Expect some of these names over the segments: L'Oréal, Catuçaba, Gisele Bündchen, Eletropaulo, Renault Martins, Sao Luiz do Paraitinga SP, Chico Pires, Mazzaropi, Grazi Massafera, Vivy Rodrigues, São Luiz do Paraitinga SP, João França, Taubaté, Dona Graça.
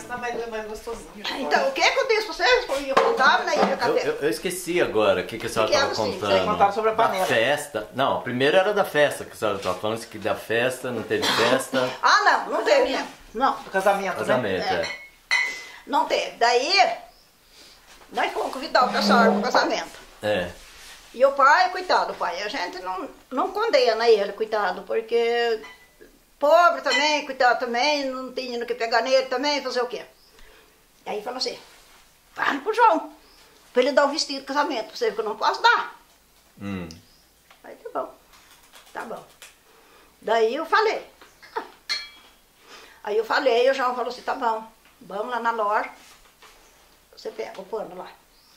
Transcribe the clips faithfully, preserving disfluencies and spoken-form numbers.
mas tá mais, mais gostosinho. Então, o que é que eu disse pra vocês? Eu contava, né? Eu, eu, eu esqueci agora o que, que a senhora estava contando. Você contava sobre a panela. Da festa. Não, primeiro era da festa que a senhora estava falando, que da festa, não teve festa. Ah, não, não teve, né? Não. Do casamento, casamento, né? É. Não teve. Daí, nós fomos convidar o pessoal pro casamento. É. E o pai, coitado, o pai, a gente não, não condena ele, coitado, porque pobre também, coitado também, não tinha no que pegar nele também, fazer o quê? E aí falou assim, fala pro João, pra ele dar o vestido de casamento, pra você ver que eu não posso dar. Hum. Aí tá bom, tá bom. Daí eu falei. Ah. Aí eu falei, e o João falou assim, tá bom, vamos lá na loja, você pega o pano lá.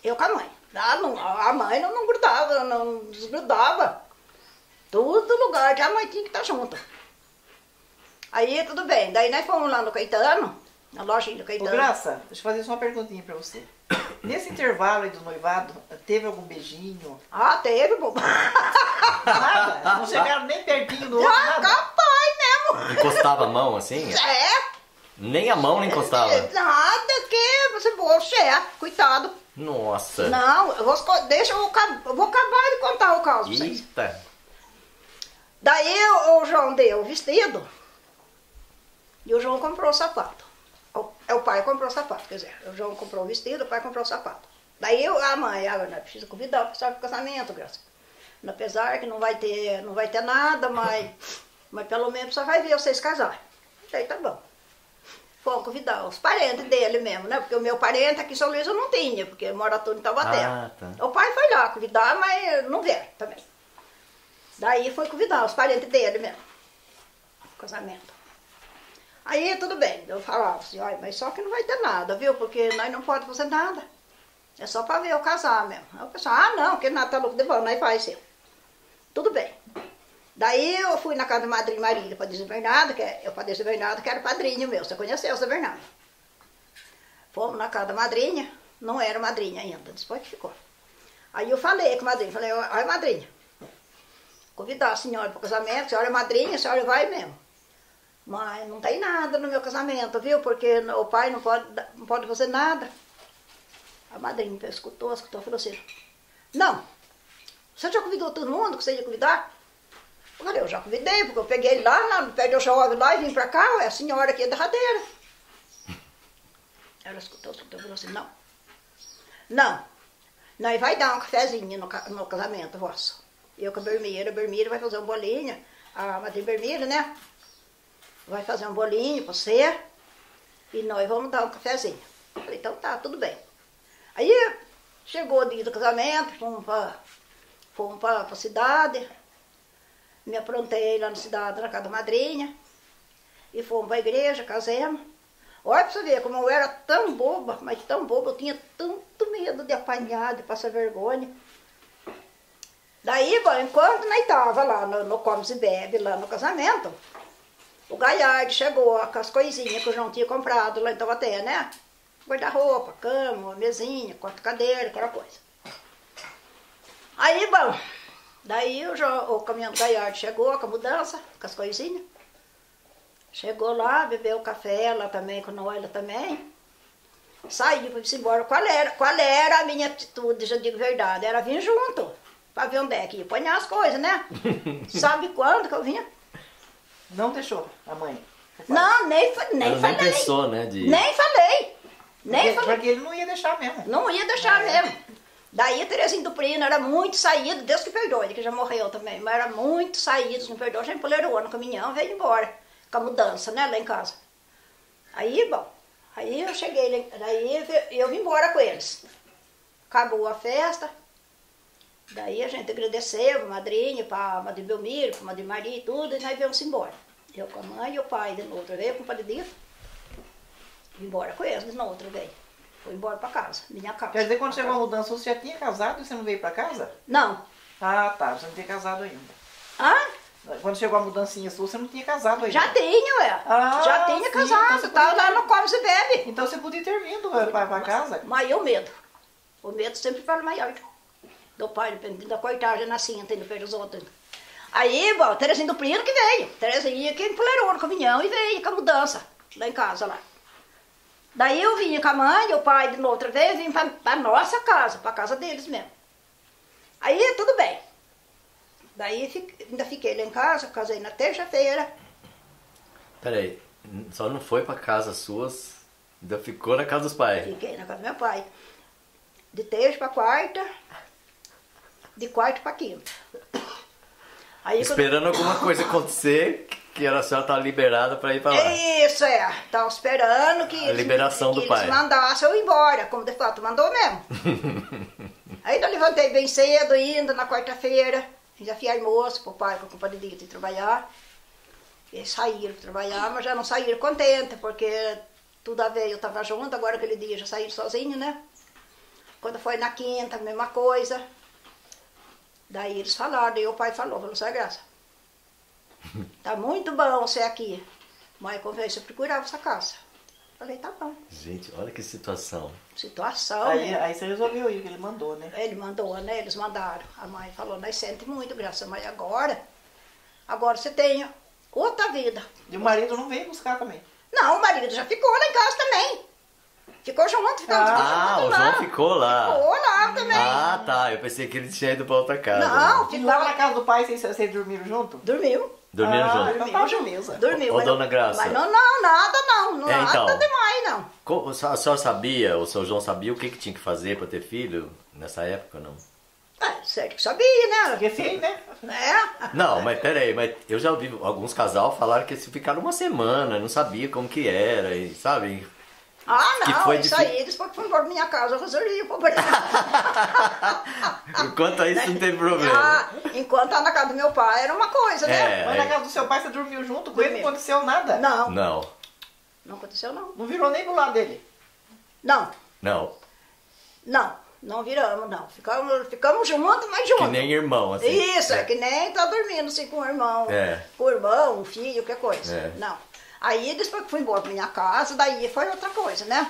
Eu com a mãe. Ah, não, a mãe não, não grudava, não desgrudava. Todo lugar que a mãe tinha que estar junto. Aí tudo bem. Daí nós fomos lá no Caetano, na lojinha do Caetano. Ô, Graça, deixa eu fazer só uma perguntinha pra você. Nesse intervalo aí do noivado, teve algum beijinho? Ah, teve, boba. Nada? Não chegaram nem pertinho do outro? Ah, capaz mesmo. Encostava a mão assim? É. Nem a mão não encostava? Nada, que você bolso é, coitado. Nossa! Não, eu vou, deixa eu, eu vou acabar de contar o caso pra vocês. Eita! Daí o João deu o vestido e o João comprou o sapato. O, o pai comprou o sapato, quer dizer, o João comprou o vestido, o pai comprou o sapato. Daí eu, a mãe, ah, não precisa convidar o pessoal para o casamento, Graça. Apesar que não vai ter, não vai ter nada, mas, mas pelo menos só vai ver vocês casarem. Daí tá bom. Fomos convidar os parentes dele mesmo, né? Porque o meu parente aqui em São Luís eu não tinha, porque mora tudo em Taubaté. Ah, tá. O pai foi lá convidar, mas não vieram também. Daí foi convidar os parentes dele mesmo. Casamento. Aí tudo bem, eu falava assim, olha, mas só que não vai ter nada, viu? Porque nós não podemos fazer nada. É só para ver eu casar mesmo. Aí o pessoal, ah não, porque nada tá louco de bom, nós faz seu. Tudo bem. Daí eu fui na casa da madrinha Marília, para dizer Bernardo, que é, eu para dizer Bernardo, que era padrinho meu, você conheceu o seu Bernardo. Fomos na casa da madrinha, não era madrinha ainda, depois que ficou. Aí eu falei com a madrinha, falei, olha madrinha, convidar a senhora para o casamento, a senhora é madrinha, a senhora vai mesmo. Mas não tem nada no meu casamento, viu, porque o pai não pode, não pode fazer nada. A madrinha escutou, escutou, falou assim, não, você já convidou todo mundo que você ia convidar? Eu falei, eu já convidei, porque eu peguei ele lá, não peguei o jovem lá e vim pra cá, é a senhora aqui é derradeira. Ela escutou, escutou, falou assim, não. Não, nós vai dar um cafezinho no, no casamento vosso. Eu com a Bermira, a Bermira vai fazer um bolinho, a madrinha Bermira, né? Vai fazer um bolinho pra você, e nós vamos dar um cafezinho. Eu falei, então tá, tudo bem. Aí chegou o dia do casamento, fomos pra, fomos pra, pra cidade. Me aprontei lá na cidade, na casa da madrinha, e fomos para a igreja, casemos. Olha para você ver como eu era tão boba, mas tão boba, eu tinha tanto medo de apanhar, de passar vergonha. Daí, bom, enquanto nós estávamos lá no, no Comes e Bebe, lá no casamento, o Galhardo chegou com as coisinhas que o João tinha comprado lá em Taubaté, né? Guarda-roupa, cama, mesinha, quatro cadeiras, aquela coisa. Aí, bom... Daí o, João, o caminhão do Galhardo chegou com a mudança, com as coisinhas. Chegou lá, bebeu café lá também, com nós lá também. Saiu para ir embora. Qual era, qual era a minha atitude, já digo a verdade? Era vir junto, para ver onde é que ia apanhar as coisas, né? Sabe quando que eu vinha? Não deixou a mãe? Não, nem, nem Ela falei. Nem pensou, né? De... Nem falei. Nem porque, falei. Porque ele não ia deixar mesmo. Não ia deixar é. mesmo. Daí a Terezinha do Prino era muito saída, Deus que perdoe, que já morreu também, mas era muito saída, não perdoa, já empolerou no caminhão, veio embora, com a mudança, né, lá em casa. Aí, bom, aí eu cheguei, daí eu vim embora com eles. Acabou a festa, daí a gente agradeceu para a madrinha, para a madrinha Belmiro, para a madrinha Maria e tudo, e nós viemos embora. Eu com a mãe e o pai, de outra vez, com o padre, vim embora com eles, de outra vez. Foi embora pra casa, minha casa. Quer dizer, quando chegou a mudança, você já tinha casado e você não veio pra casa? Não. Ah, tá, você não tinha casado ainda. Ah? Quando chegou a mudancinha sua, você não tinha casado ainda? Já tinha, ué. Ah, já tinha sim, casado, então tava lá no Comes e Bebe. Então você podia ter vindo ué, pra, pra casa? Mas eu medo. O medo sempre para maior. Do pai, da coitada, na cinta, indo pelos outros. Aí, bom, Terezinha do Prino que veio. Terezinha que empolerou no caminhão e veio com a mudança lá em casa, lá. Daí eu vinha com a mãe e o pai de uma outra vez, vim para a nossa casa, para a casa deles mesmo. Aí tudo bem. Daí ainda fiquei lá em casa, casei na terça-feira. Peraí, só não foi para casa suas, ainda ficou na casa dos pais? Fiquei na casa do meu pai. De terça para quarta, de quarta para quinta. Aí, esperando quando... alguma coisa acontecer, que a senhora estava liberada para ir para lá. Isso, é. Estava esperando que, a eles, liberação que do eles pai. mandassem eu ir embora, como de fato mandou mesmo. Aí eu levantei bem cedo, ainda na quarta-feira, já fui almoço para o pai, para a companhia de trabalhar. Eles saíram para trabalhar, mas já não saíram contentes, porque tudo a ver, eu estava junto, agora aquele dia já saíram sozinhos, né? Quando foi na quinta, a mesma coisa. Daí eles falaram, e o pai falou, falou, Seu Graça, tá muito bom você aqui. Mãe, conversa, eu procurava essa casa. Falei, tá bom. Gente, olha que situação. Situação, aí, né? Aí você resolveu ir, ele mandou, né? Ele mandou, né? Eles mandaram. A mãe falou, nós sente muito, Graça, mas agora, agora você tem outra vida. E o marido não veio buscar também? Não, o marido já ficou lá em casa também. Ficou junto, ficou junto. Ah, o João ficou lá. Ficou lá também. Ah, tá. Eu pensei que ele tinha ido pra outra casa. Não, né? Ficou lá na casa do pai, vocês, vocês dormiram junto? Dormiu. Dormiram ah, junto? Dormiu. Dormiu. Dormiu. Ô, mas, Dona Graça. Mas não, não, nada não. Não é, então, nada demais, não. A senhora sabia, o seu João sabia o que, que tinha que fazer pra ter filho nessa época, não? É, certo que sabia, né? Porque filho, né? É. Não, mas peraí, mas eu já ouvi alguns casal falar que se ficaram uma semana, não sabia como que era, e, sabe? Ah, não, que foi isso difícil... aí, depois que foi embora da minha casa, eu resolvi o problema. Enquanto isso, não teve problema. Ah, enquanto na casa do meu pai era uma coisa, né? É, mas na casa do seu pai você dormiu junto com ele, não aconteceu nada? Não. Não. Não aconteceu, não. Não virou nem pro lado dele? Não. Não. Não, não viramos, não. Ficamos, ficamos juntos, mas juntos. Que nem irmão, assim. Isso, é, é que nem tá dormindo, assim, com o irmão. É. Com o irmão, o filho, que coisa. É. Não. Aí, depois que fui embora pra minha casa, daí foi outra coisa, né?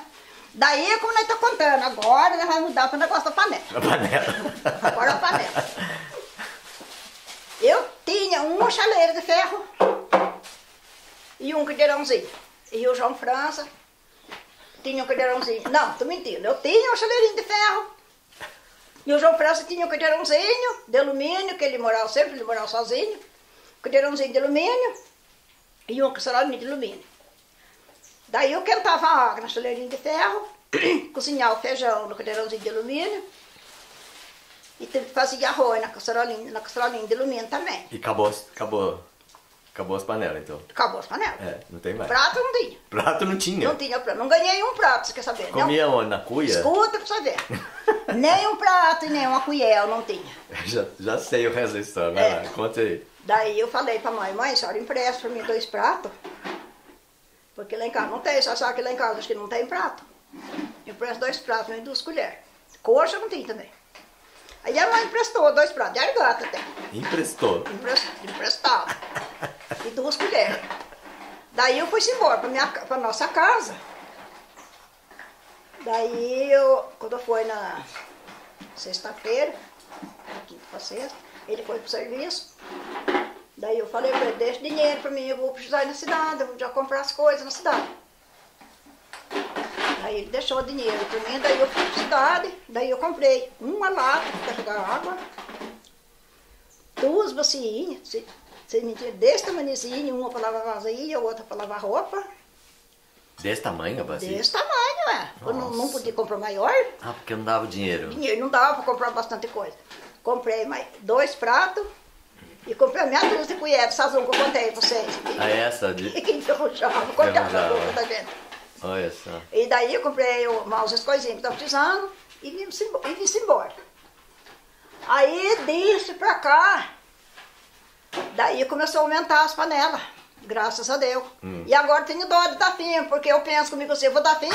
Daí, como nós estamos contando, agora nós vamos mudar para o negócio da panela. A panela. Agora a panela. Eu tinha uma chaleira de ferro e um caldeirãozinho. E o João França tinha um caldeirãozinho. Não, tô mentindo. Eu tinha uma chaleirinha de ferro e o João França tinha um caldeirãozinho de alumínio, que ele morava sempre, ele morava sozinho. Caldeirãozinho de alumínio. E uma caçarolinha de alumínio. Daí eu quentava a água na chaleirinha de ferro, cozinhava o feijão no caldeirãozinho de alumínio e fazia arroz na caçarolinha, na caçarolinha de alumínio também. E acabou, acabou, acabou as panelas, então? Acabou as panelas. É, não tem mais. Prato não tinha. Prato não tinha? Não tinha prato. Não ganhei um prato, você quer saber? Comia onde? Na cuia? Escuta pra saber. Nem um prato e nem uma colher não tinha. Já, já sei o resto da história, vai lá, conta aí. Daí eu falei pra mãe, mãe, a senhora empresta pra mim dois pratos? Porque lá em casa não tem, só sabe que lá em casa acho que não tem prato. Eu empresto dois pratos, duas colheres. Coxa não tem também. Aí a mãe emprestou dois pratos, de argata até. Emprestou? Emprestava. E duas colheres. Daí eu fui embora pra, minha, pra nossa casa. Daí eu, quando foi na sexta-feira, quinta pra sexta, ele foi pro serviço. Daí eu falei pra ele, deixa dinheiro pra mim, eu vou precisar ir na cidade, eu vou já comprar as coisas na cidade. Daí ele deixou o dinheiro pra mim, daí eu fui pra cidade, daí eu comprei uma lata pra carregar água, duas bacinhas, se, se mentir, desse tamanhozinho, uma pra lavar vasilha, outra pra lavar roupa. Desse tamanho a bacia? Desse tamanho, é. Eu não, não podia comprar maior. Ah, porque não dava o dinheiro. Dinheiro não dava pra comprar bastante coisa. Comprei mais dois pratos e comprei a minha dúzia de colher de sazão que eu contei pra vocês. Ah, essa? De... que enferrujava, contava pra boca da gente. Olha só. E daí eu comprei mais as coisinhas que estava precisando e vim-se embora. Aí disse pra cá, daí começou a aumentar as panelas, graças a Deus. Hum. E agora tenho dó de dar fim, porque eu penso comigo assim, eu vou dar fim.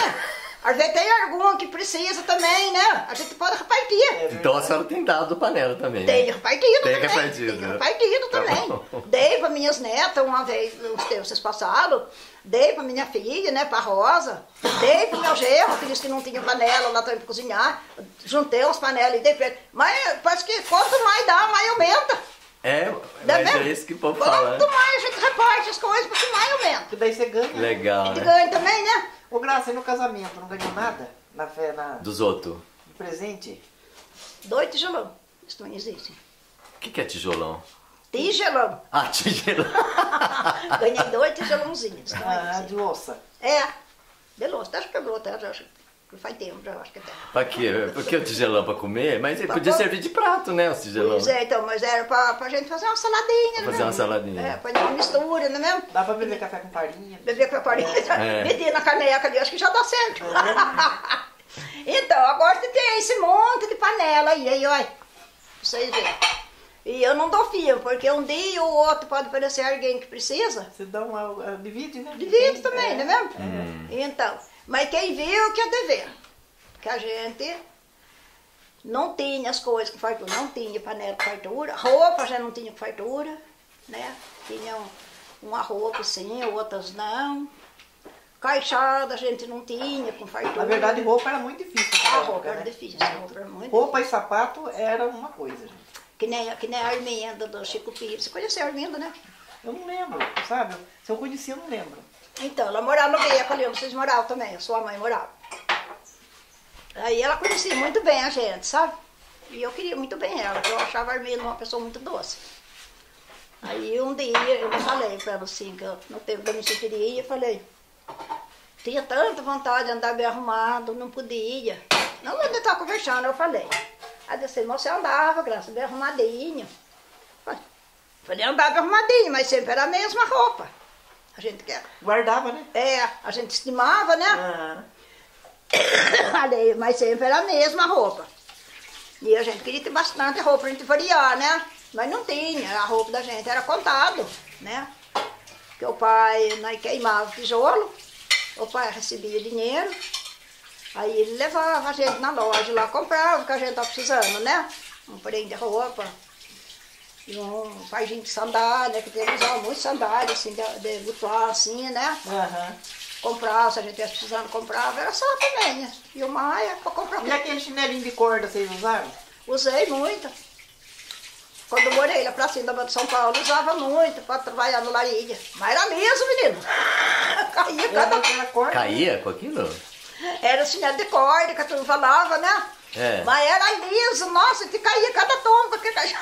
Às vezes tem algum que precisa também, né? A gente pode repartir. Então a senhora tem dado panela também, né? Tem repartido tem também. Repartido. Tem repartido tá também. Bom. Dei para minhas netas uma vez, uns tempos passados. Dei para minha filha, né? Para Rosa. Dei para meu gerro, que disse que não tinha panela lá também para cozinhar. Juntei umas panelas e dei para ele. Mas parece que quanto mais dá, mais aumenta. É, mas é isso que o povo fala. Quanto mais a gente reparte as coisas, quanto mais aumenta. E daí você ganha. Legal, né? A gente ganha também, né? Graça, e no casamento, não ganhou nada? Na fé, na... Dos outros. De presente? Dois tijolão. Isso não existe. O que, que é tijolão? Tigelão. Ah, tigelão. Ganhei dois tijolãozinhos. Ah, de louça. É, de louça. Acho que quebrou, tá? Já acho que faz tempo, já acho que até. Pra quê? Porque o tigelão pra comer? Mas pra podia pô... servir de prato, né, os tigelão? Pois é, então, mas era pra, pra gente fazer uma saladinha, né? Fazer uma saladinha. É, pra dar uma mistura, não é mesmo? Dá pra beber café com farinha. Beber com farinha, é. Meter na caneca ali, acho que já dá certo. É. Então, agora tem esse monte de panela aí, aí, olha. Pra vocês verem. E eu não dou fio, porque um dia ou outro pode aparecer alguém que precisa. Você dá uma... divide, né? Divide também, é. Não é mesmo? Hum. Então, mas quem viu que é dever. Porque a gente não tinha as coisas com fartura, não tinha panela com fartura, roupa já não tinha com fartura, né? Tinha um, uma roupa sim, outras não. Caixada a gente não tinha com fartura. Na verdade, roupa era muito difícil. A roupa época, era né? difícil, a roupa era muito Roupa difícil. E sapato era uma coisa, gente. Que nem, que nem a Arminda do Chico Pires. Você conheceu a Arminda, né? Eu não lembro, sabe? Se eu conhecia, eu não lembro. Então, ela morava no Beco ali, vocês moravam também, a sua mãe morava. Aí ela conhecia muito bem a gente, sabe? E eu queria muito bem ela, porque eu achava a Arminda uma pessoa muito doce. Aí um dia eu falei para ela assim, que eu não teve da minha chiqueria, eu falei, tinha tanta vontade de andar bem arrumado, não podia. Não, mas eu estava conversando, eu falei. Aí disse, você andava, Graça, bem arrumadinho. Falei, andava arrumadinho, mas sempre era a mesma roupa. A gente quer. Guardava, né? É, a gente estimava, né? Uhum. Falei, mas sempre era a mesma roupa. E a gente queria ter bastante roupa pra gente variar, né? Mas não tinha, a roupa da gente era contado, né? Porque o pai, nós queimava o tijolo, o pai recebia dinheiro. Aí ele levava a gente na loja lá, comprava o que a gente estava precisando, né? Um prende de roupa, e um fardinho de sandália, que eles usavam muito sandália, assim, de, de butuar, assim, né? Uhum. Comprava, se a gente estivesse precisando, comprava, era só também, né? E o maia para comprar. E aquele chinelinho de corda vocês usaram? Usei muito. Quando eu morei lá pra cima de São Paulo, usava muito para trabalhar no larilha. Mas era mesmo, menino. Caía, cada... corda. Caía com aquilo? Era chinelo de corda, que tu falava, né? É. Mas era liso, nossa, te caía cada tomba. Que caía.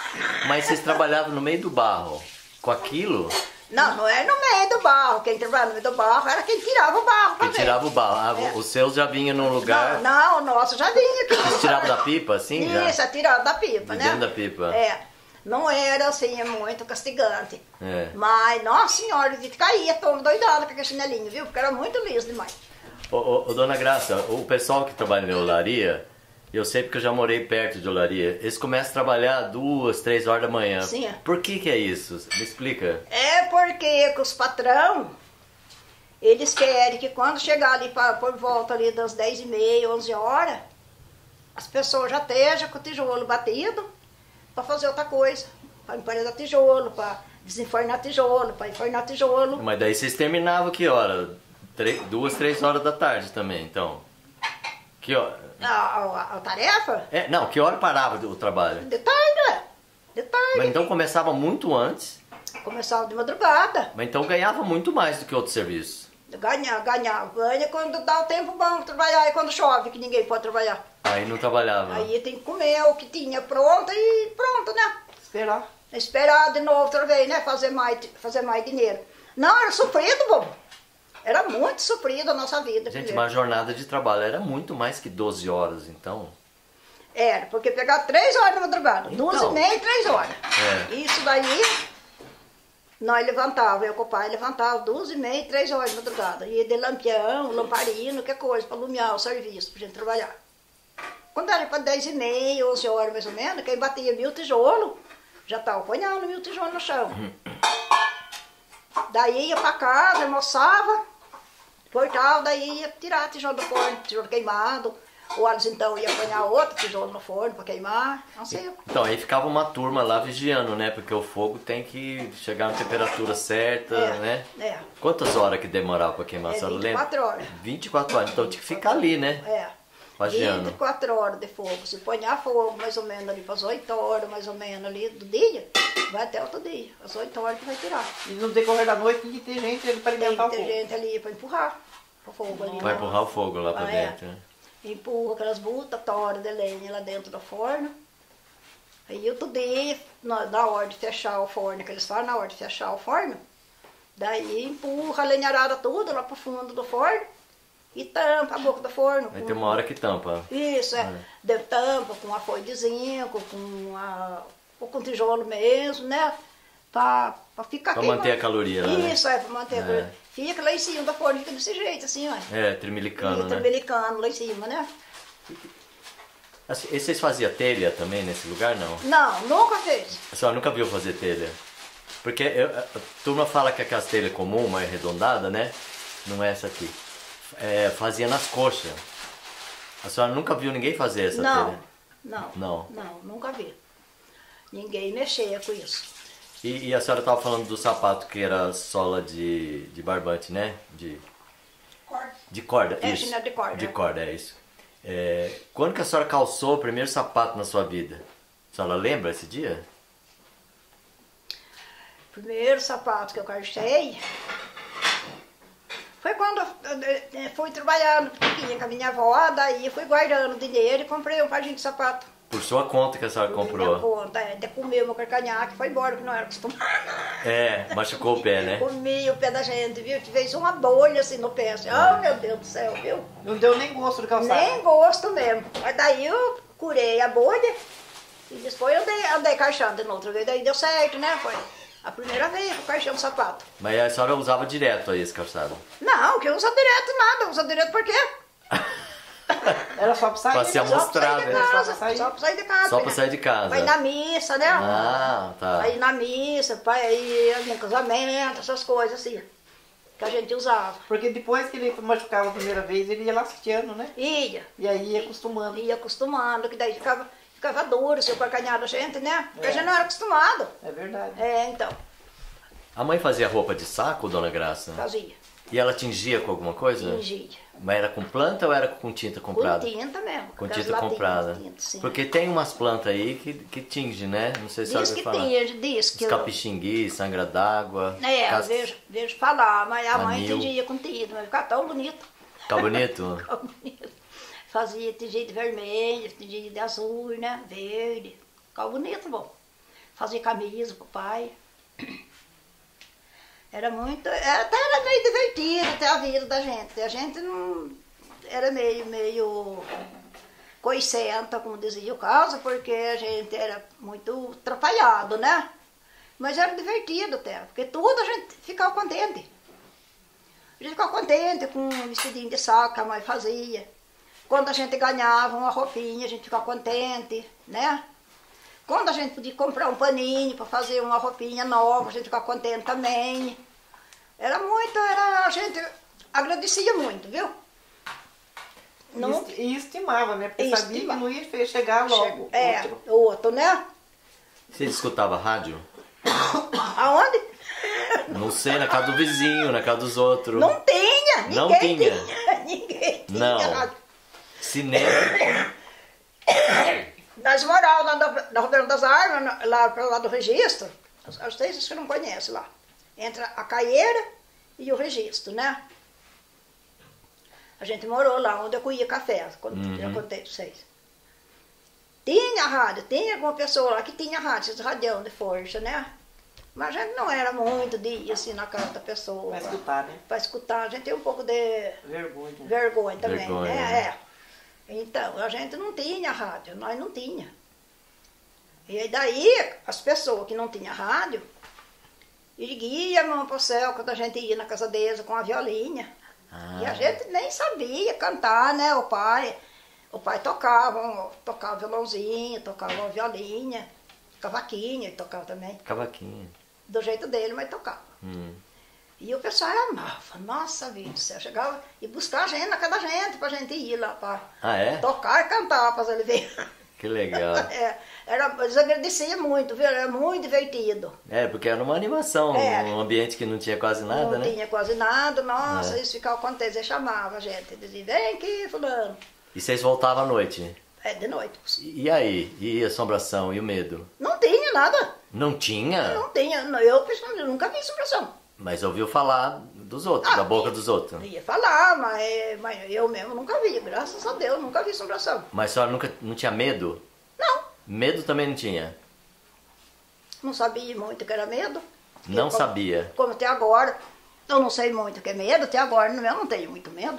Mas vocês trabalhavam no meio do barro, com aquilo? Não, não era no meio do barro. Quem trabalhava no meio do barro era quem tirava o barro. Quem tirava o barro. É. Os seus já vinham num lugar... Não, não, o nosso já vinha. Vocês tiravam da pipa, assim? Isso, já? Tirava da pipa, de né? Dentro da pipa. É. Não era, assim, muito castigante. É. Mas, nossa senhora, te caía tomba doidada com aquele chinelinho, viu? Porque era muito liso demais. Ô, ô, ô, Dona Graça, o pessoal que trabalha na olaria, eu sei porque eu já morei perto de olaria, eles começam a trabalhar duas, três horas da manhã. Sim. Por que que é isso? Me explica. É porque os patrão, eles querem que quando chegar ali pra, por volta ali das dez e meia, onze horas, as pessoas já estejam com o tijolo batido para fazer outra coisa, para emparelhar tijolo, para desenfornar tijolo, para enfornar tijolo. Mas daí vocês terminavam que hora? Três, duas, três horas da tarde também, então. Que hora? A, a, a tarefa? É, não, que hora parava o trabalho? De tarde, de tarde. Mas então começava muito antes? Começava de madrugada. Mas então ganhava muito mais do que outro serviço? Ganhava, ganhava. Ganha quando dá o tempo bom para trabalhar e quando chove, que ninguém pode trabalhar. Aí não trabalhava. Aí tem que comer o que tinha pronto e pronto, né? Esperar. Esperar de novo, outra vez, né? Fazer mais, fazer mais dinheiro. Não, era sofrido, bom. Era muito suprida a nossa vida. Gente, uma jornada de trabalho era muito mais que doze horas, então? Era, porque pegava três horas na madrugada. Então, doze e meia, três horas. É. Isso daí, nós levantávamos, eu com o pai levantava doze e meia, três horas na madrugada. Ia de lampião, lamparino, que coisa, para alumiar o serviço, para gente trabalhar. Quando era para dez e meia, onze horas mais ou menos, quem batia mil tijolos, já estava apanhando mil tijolos no chão. Daí ia para casa, almoçava. Cortava, daí ia tirar tijolo do forno, tijolo queimado, ou eles então ia apanhar outro tijolo no forno para queimar, não sei. Então aí ficava uma turma lá vigiando, né? Porque o fogo tem que chegar na temperatura certa, é, né? É. Quantas horas que demorava para queimar? É, vinte e quatro horas. vinte e quatro horas, então tinha que ficar ali, né? É. Vagiando. vinte e quatro horas de fogo. Se apanhar fogo mais ou menos ali para as oito horas, mais ou menos ali do dia, vai até outro dia, às oito horas que vai tirar. E no decorrer da noite tem que ter gente ali para alimentar o fogo. Tem que ter gente ali para empurrar. o fogo ali. Vai lá, empurrar o fogo lá para dentro, é. Né? Empurra aquelas butas, tora de lenha lá dentro do forno. Aí outro dia, na hora de fechar o forno, que eles falam, na hora de fechar o forno, daí empurra a lenharada toda lá pro fundo do forno e tampa a boca do forno. Vai ter uma hora que tampa. Isso, é. é. Deu tampa com a folha de zinco, com a, ou com tijolo mesmo, né? Pra, pra ficar pra manter a caloria lá, né? Isso, é, pra manter é. a caloria. Fica lá em cima da forma, fica desse jeito, assim, ó. É, trimilicano, né? Trimilicano lá em cima, né? E vocês faziam telha também nesse lugar, não? Não, nunca fez. A senhora nunca viu fazer telha? Porque eu, a turma fala que aquela telha comum, mais arredondada, né? Não é essa aqui. É, fazia nas coxas. A senhora nunca viu ninguém fazer essa não, telha? Não, não. Não, nunca vi. Ninguém mexia com isso. E, e a senhora estava falando do sapato que era sola de, de barbante, né? De corda. De corda, é, isso. De corda. De corda, é isso. É, quando que a senhora calçou o primeiro sapato na sua vida? A senhora lembra esse dia? O primeiro sapato que eu calcei foi quando eu fui trabalhando com a minha avó, daí fui guardando dinheiro e comprei um paginho de sapato. Por sua conta que a senhora comprou? Por minha conta, até comeu meu carcanhaque, foi embora, que não era acostumada. É, machucou o pé, né? Comi o pé da gente, viu? Tive uma bolha assim no pé, assim, ah. oh meu Deus do céu, viu? Não deu nem gosto do calçado. Nem gosto mesmo. Mas daí eu curei a bolha e depois eu andei, andei caixando de outra vez, daí deu certo, né? Foi a primeira vez que eu caixei um sapato. Mas a senhora usava direto aí esse calçado? Não, que eu não uso direto nada, eu uso direto por quê? Era só pra sair, pra se amostrar, só pra sair de casa, só pra sair, só pra sair de casa. Só pra sair de casa. Pra ir na missa, né? Ah, tá. Pra ir na missa, pra ir em casamento, essas coisas assim, que a gente usava. Porque depois que ele machucava a primeira vez, ele ia lastiando, né? Ia. E aí ia acostumando. Ia acostumando, que daí ficava, ficava duro, seu carcanhado da gente, né? Porque é. a gente não era acostumado. É verdade. É, então. A mãe fazia roupa de saco, Dona Graça? Fazia. E ela tingia com alguma coisa? Tingia. Mas era com planta ou era com tinta comprada? Com tinta mesmo. Com tinta comprada. Tinta, sim. Porque tem umas plantas aí que, que tinge, né? Não sei se sabe que falar. Tinge, diz que tinge. Capixingui, sangra d'água. É, cas... vejo, vejo falar, mas a Anil. mãe tingia com tinta, mas ficava tão bonito. Tá bonito? Ficava bonito. Fazia tingia de vermelho, tingia de azul, né? Verde. Ficava bonito, bom. Fazia camisa pro pai. Era muito, era, até era meio divertido até a vida da gente, a gente não, era meio, meio coicenta, como dizia o caso, porque a gente era muito atrapalhado, né? Mas era divertido até, porque tudo a gente ficava contente. A gente ficava contente com um vestidinho de saco que a mãe fazia. Quando a gente ganhava uma roupinha, a gente ficava contente, né? Quando a gente podia comprar um paninho para fazer uma roupinha nova, a gente ficava contente também. Era muito, era, a gente agradecia muito, viu? Não... E estimava, né? Porque estimava. Sabia que não ia chegar logo. É, outro, outro né? Você escutava rádio? Aonde? Não sei, na casa do vizinho, na casa dos outros. Não tinha! Ninguém não tinha. tinha! Ninguém tinha não. rádio. Cinema. Nós morávamos lá na Roberto das Armas, lá para lá do registro, as três que não conhecem lá. Entre a Caieira e o registro, né? A gente morou lá onde eu colhia café, quando uhum. eu contei para vocês. Tinha rádio, tinha alguma pessoa lá que tinha rádio, esses radião de forja, né? Mas a gente não era muito de ir assim na casa da pessoa. Para escutar, né? Para escutar, a gente tem um pouco de vergonha, vergonha também, vergonha, né? né? É. Então, a gente não tinha rádio, nós não tinha. E daí, as pessoas que não tinham rádio, erguiam a mão para o céu quando a gente ia na casa deles com a violinha. Ah. E a gente nem sabia cantar, né? O pai, o pai tocava, tocava violãozinho, tocava violinha, cavaquinha, ele tocava também. Cavaquinha. Do jeito dele, mas tocava. Hum. E o pessoal amava, nossa vida do céu, chegava e buscava a gente na casa da gente, pra gente ir lá pra ah, é? tocar e cantar, pra ele ver. Que legal. É, era, eles agradeciam muito, viu? Era muito divertido. É, porque era uma animação, é. um ambiente que não tinha quase nada, não né? Não tinha quase nada, nossa, é. eles ficavam contentes, eles chamavam a gente, diziam, vem aqui, fulano. E vocês voltavam à noite? É, de noite. E aí? E a assombração, e o medo? Não tinha nada. Não tinha? Não tinha, eu, eu nunca vi assombração. Mas ouviu falar dos outros, ah, da boca dos outros. Ia falar, mas, mas eu mesmo nunca vi, graças a Deus, nunca vi assombração. Mas a senhora nunca, não tinha medo? Não. Medo também não tinha? Não sabia muito que era medo. Não como, sabia? Como até agora, eu não sei muito o que é medo, até agora eu não tenho muito medo.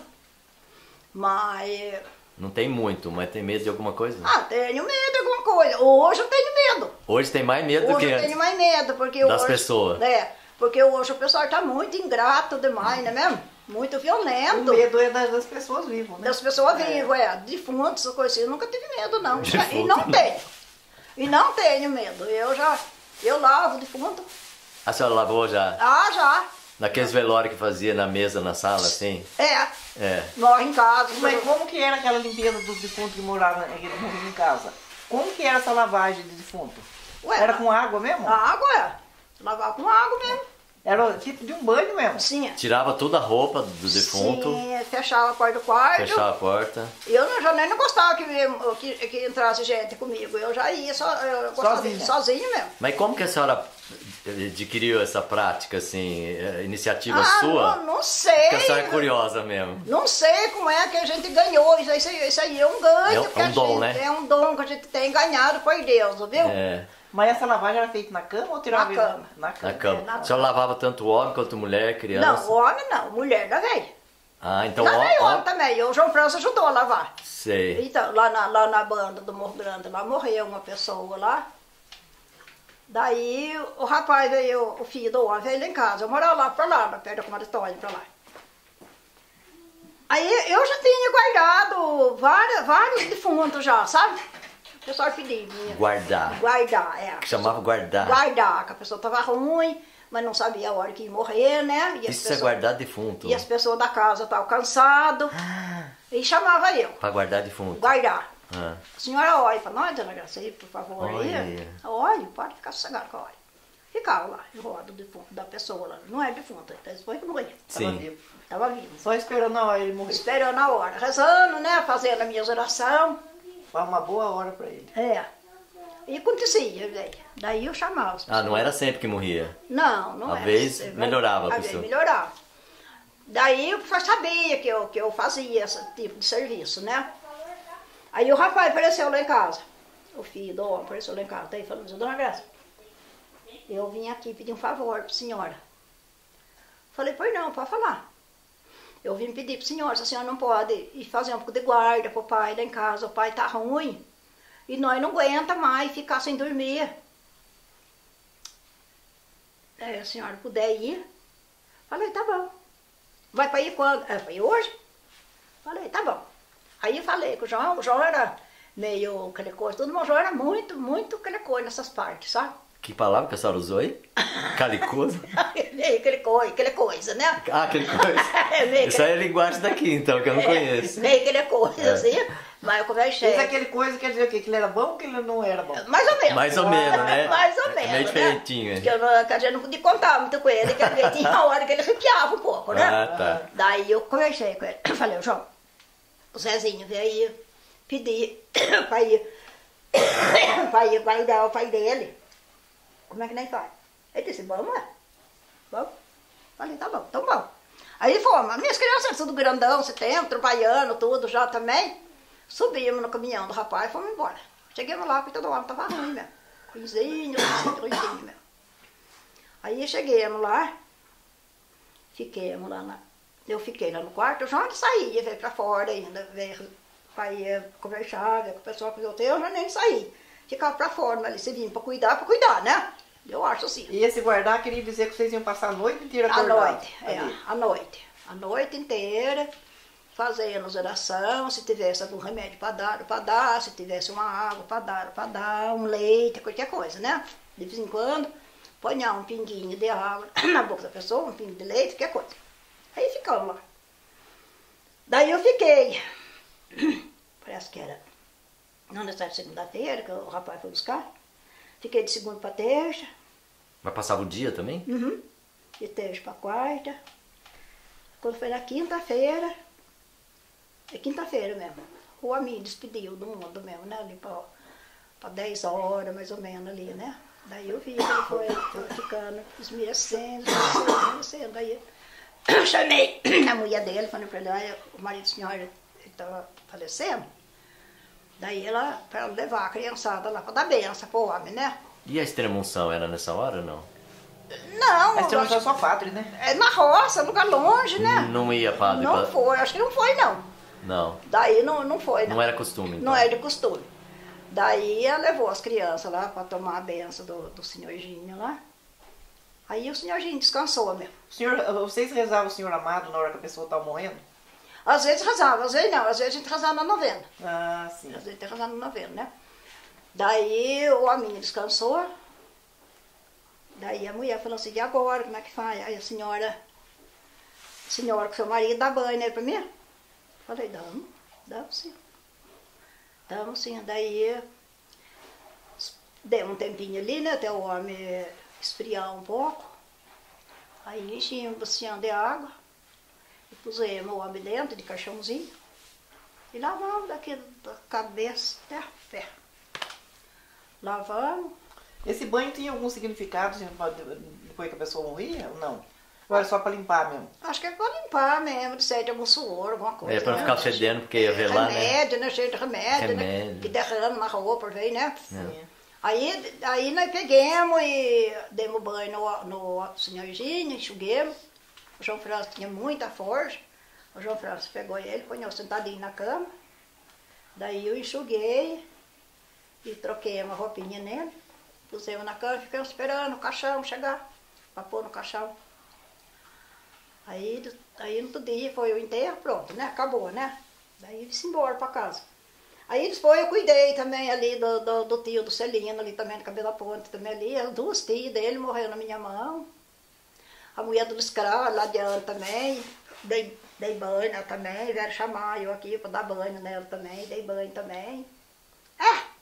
Mas... Não tem muito, mas tem medo de alguma coisa? Ah, tenho medo de alguma coisa. Hoje eu tenho medo. Hoje tem mais medo do que antes? Hoje eu tenho mais medo, porque das hoje, pessoas. É, porque hoje o pessoal está muito ingrato demais, não é mesmo? Muito violento. O medo é das, das pessoas vivas, né? Das pessoas é. vivas, é. Defuntos, coisas assim. Eu nunca tive medo, não. Defunto, e não, não tenho. E não tenho medo. Eu já, eu lavo defunto. A senhora lavou já? Ah, já. Naqueles velórios que fazia na mesa, na sala, assim? É. É. Nós em casa. Mas como que era aquela limpeza dos defuntos que moravam em casa? Como que era essa lavagem de defunto? Ué, era com água mesmo? A água, é. Lavar com água mesmo. Era tipo de um banho mesmo? Sim. Tirava toda a roupa do defunto? Sim, fechava a porta do quarto. Fechava a porta. Eu não, já nem não gostava que, que, que entrasse gente comigo. Eu já ia, só, eu gostava sozinha. De, sozinha mesmo. Mas como que a senhora... adquiriu essa prática, assim, iniciativa ah, sua? Não, não sei. Porque a senhora é curiosa mesmo. Não sei como é que a gente ganhou, isso aí, isso aí é um ganho. É, é um dom, gente, né? É um dom que a gente tem ganhado por Deus, viu? É. Mas essa lavagem era feita na cama ou tirava? Na cama. Na cama. Na cama. É, na a senhora lavava tanto homem quanto mulher, criança? Não, homem não, mulher da velha. Ah, então homem... Lá homem também, o João França ajudou a lavar. Sei. Então, lá na, lá na banda do Morro Grande, lá morreu uma pessoa lá. Daí o rapaz veio, o filho do homem veio lá em casa, eu morava lá pra lá, perto da comadre Tônia, pra lá. Aí eu já tinha guardado várias, vários defuntos já, sabe? O pessoal pedia. Guardar. Guardar, é. Que chamava guardar. Guardar, que a pessoa tava ruim, mas não sabia a hora que ia morrer, né? E isso é guardar defunto. E as pessoas da casa estavam cansadas, ah, e chamava eu. Pra guardar defunto. Guardar. Ah. A senhora olha para nós, Dona Graça, aí, por favor, olha, aí. Olha, pode ficar sossegado com a olha. Ficava lá, em roda do defunto da pessoa lá. Não é defunto, depois que morreu. Estava vivo. Estava vivo. Só esperando a hora ele morrer. Esperando a hora, rezando, né? Fazendo a minha oração. Foi uma boa hora para ele. É. E acontecia, velho. Daí eu chamava as pessoas. Ah, não era sempre que morria? Não, não era. Às vezes melhorava a pessoa. Às vezes melhorava. Daí eu só sabia que eu, que eu fazia esse tipo de serviço, né? Aí o rapaz apareceu lá em casa, o filho do homem apareceu lá em casa, daí falou assim, Dona Graça, eu vim aqui pedir um favor para a senhora. Falei, pois não, pode falar. Eu vim pedir para a senhora, se a senhora não pode ir fazer um pouco de guarda para o pai lá em casa, o pai está ruim, e nós não aguenta mais ficar sem dormir. Aí a senhora puder ir, falei, tá bom. Vai para ir quando? É, para ir hoje? Falei, tá bom. Aí eu falei que o João, o João era meio aquele coisa, todo mundo, o João era muito, muito calicô nessas partes, sabe? Que palavra que a senhora usou aí? Calicoso? Meio calicô, aquele coisa, né? Ah, aquele coisa. É, isso aí é linguagem daqui, então, que eu não é, conheço. Meio aquele coisa, é, assim, mas eu conversei. Isso é aquele coisa quer dizer o quê? Que ele era bom ou que ele não era bom? Mais ou menos. Mais ou menos, né? Mais ou menos, é meio diferentinho, né? Que eu não, que a gente não podia contar muito com ele, que a gente tinha a hora que ele arrepiava um pouco, né? Ah, tá. Daí eu conversei com ele, falei, João, o Zezinho veio aí pedir para ir, para ir guardar o pai dele. Como é que nem faz? Ele disse, vamos lá. Vamos? Falei, tá bom, então vamos. Aí ele falou, mas minhas crianças tudo grandão, setenta, trabalhando, tudo já também. Subimos no caminhão do rapaz e fomos embora. Chegamos lá, porque todo homem estava ruim mesmo. Ruizinho, ruizinho, ruizinho mesmo. Aí chegamos lá, fiquemos lá na... Eu fiquei lá no quarto, o João saía, veio para fora ainda, veio para ir conversar, veio com o pessoal que eu tenho, eu já nem saí. Ficava para fora, mas se vinha para cuidar, para cuidar, né? Eu acho assim. E esse guardar queria dizer que vocês iam passar a noite inteira acordando? A noite, é, a noite. A noite inteira, fazendo oração, se tivesse algum remédio para dar, para dar, se tivesse uma água para dar, para dar, um leite, qualquer coisa, né? De vez em quando, ponhar um pinguinho de água na boca da pessoa, um pingo de leite, qualquer coisa. Aí ficamos lá. Daí eu fiquei. Parece que era não nessa segunda-feira que o rapaz foi buscar. Fiquei de segunda para terça. Mas passava o dia também? Uhum. De terça para quarta. Quando foi na quinta-feira, é quinta-feira mesmo, o amigo despediu do mundo mesmo, né? Ali para dez horas mais ou menos ali, né? Daí eu vi que ele foi, foi ficando, esmirecendo, esmirecendo, esmirecendo. Daí eu chamei a mulher dele, falei pra ele, olha, o marido do senhor estava falecendo. Daí ela, pra levar a criançada lá pra dar benção pro homem, né? E a extrema-unção era nessa hora ou não? Não. A extrema-unção é só padre, né? É na roça, lugar longe, né? Não ia padre? Não pra... foi, acho que não foi não. Não. Daí não, não foi, não. Não era costume, então? Não era de costume. Daí ela levou as crianças lá pra tomar a benção do, do senhorzinho lá. Aí o senhorzinho descansou mesmo. Senhor, vocês rezavam o Senhor Amado na hora que a pessoa estava morrendo? Às vezes rezava, às vezes não. Às vezes a gente rezava na novena. Ah, sim. Às vezes a gente rezava na novena, né? Daí o homem descansou. Daí a mulher falou assim, e agora, como é que faz? Aí a senhora, a senhora com seu marido dá banho, né, pra mim? Falei, damos, damos sim. Damos sim. Daí deu um tempinho ali, né, até o homem... esfriar um pouco, aí enchia um bacião de água, e pusemos o homem dentro de caixãozinho, e lavamos daqui da cabeça até a pé. Lavamos. Esse banho tinha algum significado depois que a pessoa morria ou não? Ou era só para limpar mesmo? Acho que é para limpar mesmo, de sair de algum suor, alguma coisa. É para né? ficar fedendo, porque ia ver lá, né? Remédio, né? Cheio de remédio, remédio. Né? Que derrama uma roupa, vem, né? Sim. É. Aí, aí nós pegamos e demos banho no, no senhorzinho, enxuguemos. O João Francisco tinha muita força. O João Francisco pegou ele, põe eu sentadinho na cama. Daí eu enxuguei e troquei uma roupinha nele. Pusemos na cama e ficamos esperando o caixão chegar, para pôr no caixão. Aí, aí no outro dia foi o enterro, pronto, né? Acabou, né? Daí eles se embora para casa. Aí depois eu cuidei também ali do, do, do tio do Celino, ali também, do Cabelo da Ponte, também ali. As duas tias dele morreram na minha mão. A mulher do escravo lá de ano também. Dei, dei banho nela também, vieram chamar eu aqui para dar banho nela também, dei banho também. É!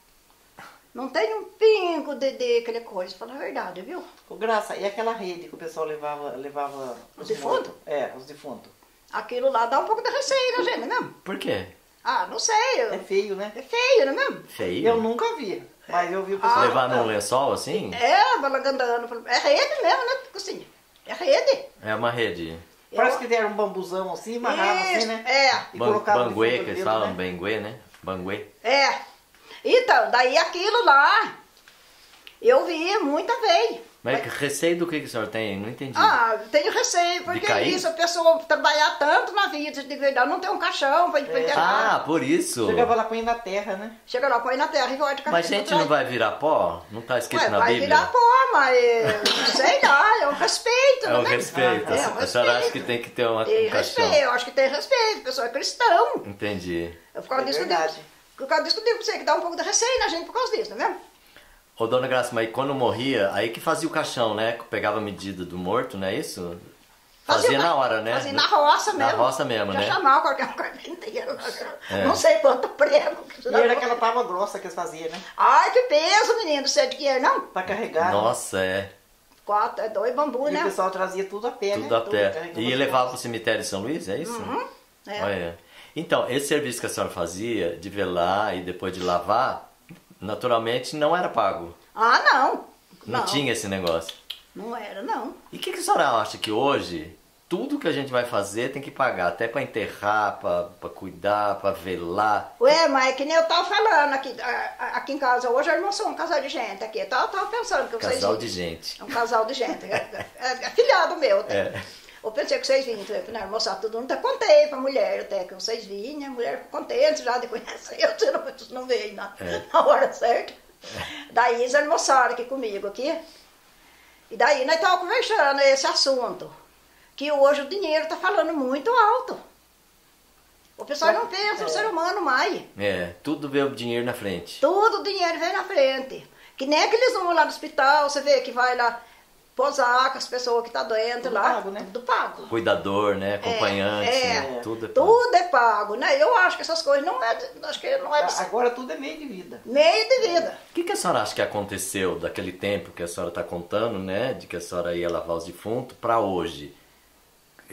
Não tem um pingo de, de aquela coisa, fala a verdade, viu? Ô Graça, e aquela rede que o pessoal levava... levava os defuntos? É, os defuntos. Aquilo lá dá um pouco de receio, né, gente, mesmo? Por quê? Ah, não sei. Eu... É feio, né? É feio, não é mesmo? Feio. Eu nunca vi, mas eu vi o pessoal... Ah, levar num lençol assim? É, balangandando. É rede mesmo, né, Cocinha? É rede. É uma rede. Eu... Parece que deram um bambuzão assim, amarrava assim, né? É. E Ban banguê, que eles falam, né? Banguê, né? Banguê. É. Então, daí aquilo lá, eu vi muita vez. Mas receio do que que o senhor tem? Não entendi. Ah, tenho receio, porque isso, a pessoa trabalhar tanto na vida, de verdade, não tem um caixão para é. Ah, por isso. Chega lá, põe na terra, né? Chega lá, põe na terra e volta. Mas a gente não vai virar pó? Não tá escrito Ué, na vai Bíblia? Vai virar pó, mas sei lá, é um respeito. É um né? respeito. Ah, é um a senhora respeito. Acha que tem que ter uma, um caixão? Respeito. Eu acho que tem respeito, o pessoal é cristão. Entendi. Eu por causa é disso eu digo pra você, que dá um pouco de receio na gente por causa disso, não é mesmo? Ô, Dona Graça, mas quando morria, aí que fazia o caixão, né? Pegava a medida do morto, não é isso? Fazia, fazia na hora, né? Fazia na roça mesmo. Na roça mesmo, já né? Já chamava qualquer um carpinteiro. É. Não sei quanto prego. E era aquela tábua grossa que eles faziam, né? Ai, que peso, menino. Você é de dinheiro, não? Pra carregar. Nossa, né? É. Quatro, é dois bambu, e né? E o pessoal trazia tudo a pé, tudo né? Tudo a pé. E levava pro cemitério de São Luís, é isso? Uhum. É. Olha. Então, esse serviço que a senhora fazia, de velar e depois de lavar... Naturalmente não era pago. Ah, não. Não, não tinha esse negócio. Não era, não. E o que, que a senhora acha que hoje tudo que a gente vai fazer tem que pagar? Até para enterrar, para cuidar, para velar. Ué, mas é que nem eu tava falando aqui, aqui em casa. Hoje eu não sou um casal de gente aqui. Eu tava, tava pensando que vocês... Casal de gente. É um casal de gente. É, é filhado meu. Até. É. Eu pensei que vocês vinham, né, mostrar tudo, não te contei pra mulher, até que vocês vinham, a mulher ficou contente já de conhecer, eu você não, você não veio na, é. na hora certa. É. Daí eles almoçaram aqui comigo, aqui. E daí nós estávamos conversando esse assunto, que hoje o dinheiro tá falando muito alto. O pessoal não pensa no ser humano mais. É, tudo vê o dinheiro na frente. Tudo o dinheiro vem na frente. Que nem aqueles vão lá no hospital, você vê que vai lá... Posar com as pessoas que estão tá doentes tudo lá, pago, né? Tudo pago. Cuidador, né? Acompanhante, é, é. Né? Tudo é pago. Tudo é pago, né? Eu acho que essas coisas não é... Acho que não é... Agora tudo é meio de vida. Meio de vida. O que, que a senhora acha que aconteceu daquele tempo que a senhora está contando, né? De que a senhora ia lavar os defuntos para hoje?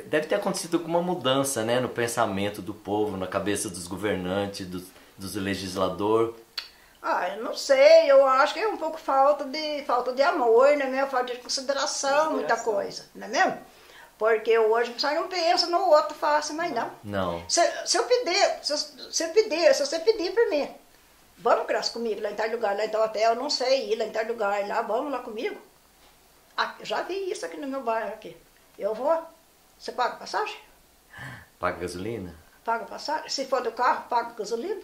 Deve ter acontecido alguma mudança, né? No pensamento do povo, na cabeça dos governantes, dos, dos legisladores... Ah, eu não sei, eu acho que é um pouco falta de, falta de amor, não é mesmo? Falta de consideração, muita coisa, não é mesmo? Porque hoje você não pensa no outro fácil, mas não. Não. Se, se eu pedir, se, se, pedir, se você pedir para mim, vamos, Graça, comigo, lá em tal lugar, lá em tal hotel, não sei, ir lá em tal lugar, lá, vamos lá comigo. Ah, já vi isso aqui no meu bairro aqui. Eu vou. Você paga passagem? Paga gasolina? Paga passagem. Se for do carro, paga gasolina.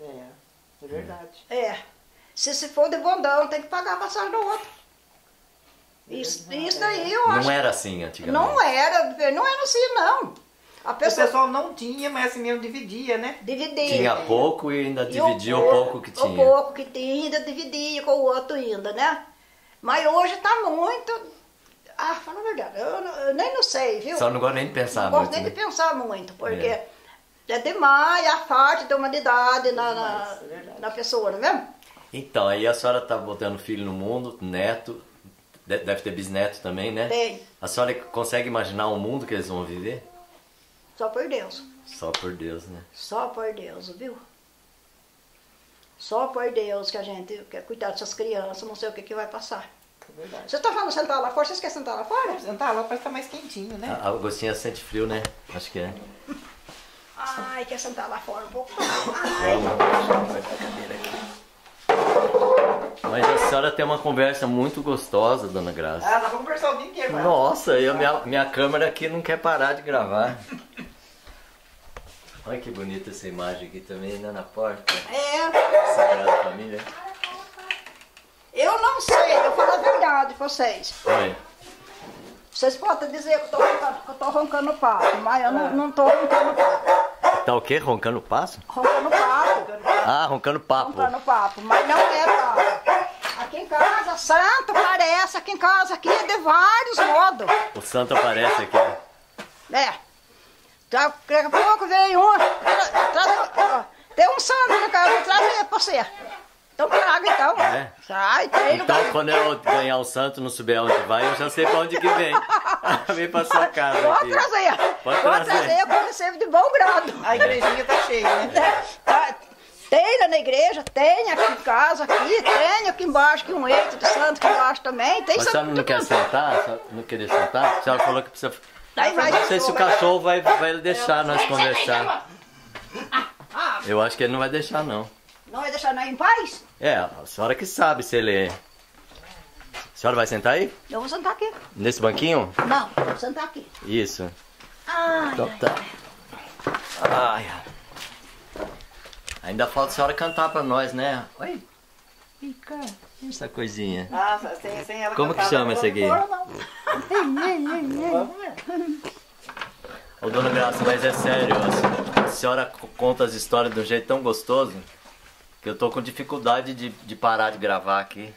É, é verdade. É. Se, se for de bondão, tem que pagar a passagem do outro. Isso, isso daí eu acho. Não era assim antigamente? Não era, não era assim não. A pessoa... O pessoal não tinha, mas assim mesmo dividia, né? Dividia. Tinha pouco e ainda dividia o pouco que tinha. O pouco que tinha ainda dividia com o outro ainda, né? Mas hoje tá muito... Ah, fala a verdade, eu, eu nem não sei, viu? Só não gosto nem de pensar não muito. Não gosto nem de pensar muito, porque é, é demais a parte da humanidade na, na, é na pessoa, não é mesmo? Então, aí a senhora tá botando filho no mundo, neto... Deve ter bisneto também, né? Tem. A senhora consegue imaginar o mundo que eles vão viver? Só por Deus. Só por Deus, né? Só por Deus, viu? Só por Deus que a gente quer cuidar dessas crianças, não sei o que que vai passar. É verdade. Você tá falando sentar lá fora? Vocês querem sentar lá fora? Sentar lá parece que tá mais quentinho, né? A Agostinha sente frio, né? Acho que é. Ai, quer sentar lá fora um pouco? Ai. Vamos, deixa eu cadeira aqui. Mas a senhora tem uma conversa muito gostosa, Dona Graça. Ah, nós vamos conversar o dia inteiro. Mas... Nossa, eu, minha, minha câmera aqui não quer parar de gravar. Olha que bonita essa imagem aqui também, né, na porta. É. Sagrada Família. Eu não sei, eu falo a verdade pra vocês. Oi. Vocês podem dizer que eu tô roncando, que eu tô roncando o papo, mas eu não, não tô roncando o papo. Tá o quê? Roncando o passo? Roncando o papo. Ah, roncando papo. Roncando papo, mas não é papo. Aqui em casa, santo aparece, aqui em casa, aqui é de vários modos. O santo aparece aqui. É. Daqui a pouco vem um, tra... tem um santo no carro, eu vou trazer pra você. Então traga então. É. Sai, tem, então vai... quando eu ganhar o santo, não souber onde vai, eu já sei pra onde que vem. Vem pra sua casa. Pode trazer. Pode trazer. trazer, eu comecei de bom grado. A igrejinha tá cheia, né? É. Tá, tem lá na igreja, tem aqui em casa, aqui, tem aqui embaixo, que um eito de santo que embaixo também. Tem. Mas a senhora não quer sentar? Não queria sentar? A senhora falou que precisa... Daí vai, não sei se o cachorro vai, vai deixar eu... nós conversar. Eu acho que ele não vai deixar, não. Não vai deixar nós em paz? É, a senhora que sabe se ele... A senhora vai sentar aí? Eu vou sentar aqui. Nesse banquinho? Não, eu vou sentar aqui. Isso. Ai, então, ai, tá. Ai, ai. Ainda falta a senhora cantar pra nós, né? Oi? Fica essa coisinha. Nossa, sem, sem ela. Como cantar, que chama essa aqui? Ô, Dona Graça, mas é sério, a senhora conta as histórias de um jeito tão gostoso... Eu tô com dificuldade de, de parar de gravar aqui.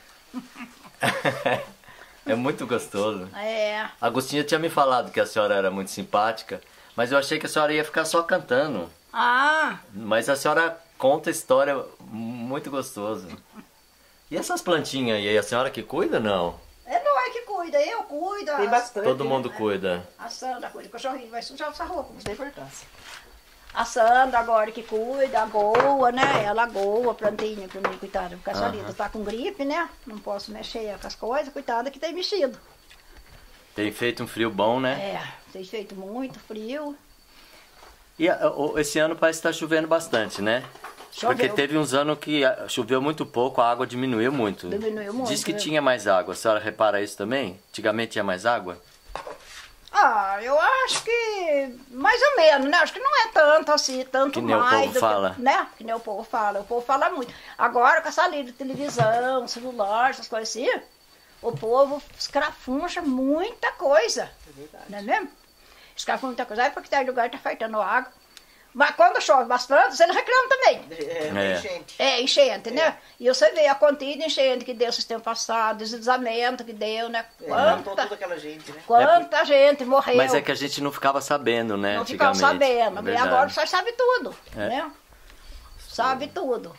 É muito gostoso. É. A Agostinha tinha me falado que a senhora era muito simpática, mas eu achei que a senhora ia ficar só cantando. Ah! Mas a senhora conta história muito gostosa. E essas plantinhas aí, a senhora que cuida, não? É, não é que cuida, eu cuido. Tem bastante. Todo mundo cuida. A Sandra cuida, o cachorrinho vai sujar essa roupa, não tem importância. A Sandra agora que cuida, a Goa, né? Ela Goa, plantinha pra mim, coitada. Porque a senhorita tá com gripe, né? Não posso mexer com as coisas, coitada que tem mexido. Tem feito um frio bom, né? É, tem feito muito frio. E esse ano parece que tá chovendo bastante, né? Choveu. Porque teve uns anos que choveu muito pouco, a água diminuiu muito. Diminuiu muito. Diz que né? Tinha mais água. A senhora repara isso também? Antigamente tinha mais água? Ah, eu acho que mais ou menos, né? Acho que não é tanto assim, tanto mais do que... Que nem o povo fala. Né? Que nem o povo fala. O povo fala muito. Agora, com a saída de televisão, celular, essas coisas assim, o povo escrafuncha muita coisa. É verdade. Não é mesmo? Escrafuncha muita coisa. É porque tem lugar que tá faltando água. Mas quando chove bastante, você não reclama também. É, enchente. É, enchente, né? É. E você vê a quantia de enchente que deu esses tempos passados, deslizamento que deu, né? Quanta, é, toda aquela gente, né? Quanta é, gente morreu. Mas é que a gente não ficava sabendo, né? Não ficava sabendo. E agora só sabe tudo, é, né? Sabe é. tudo.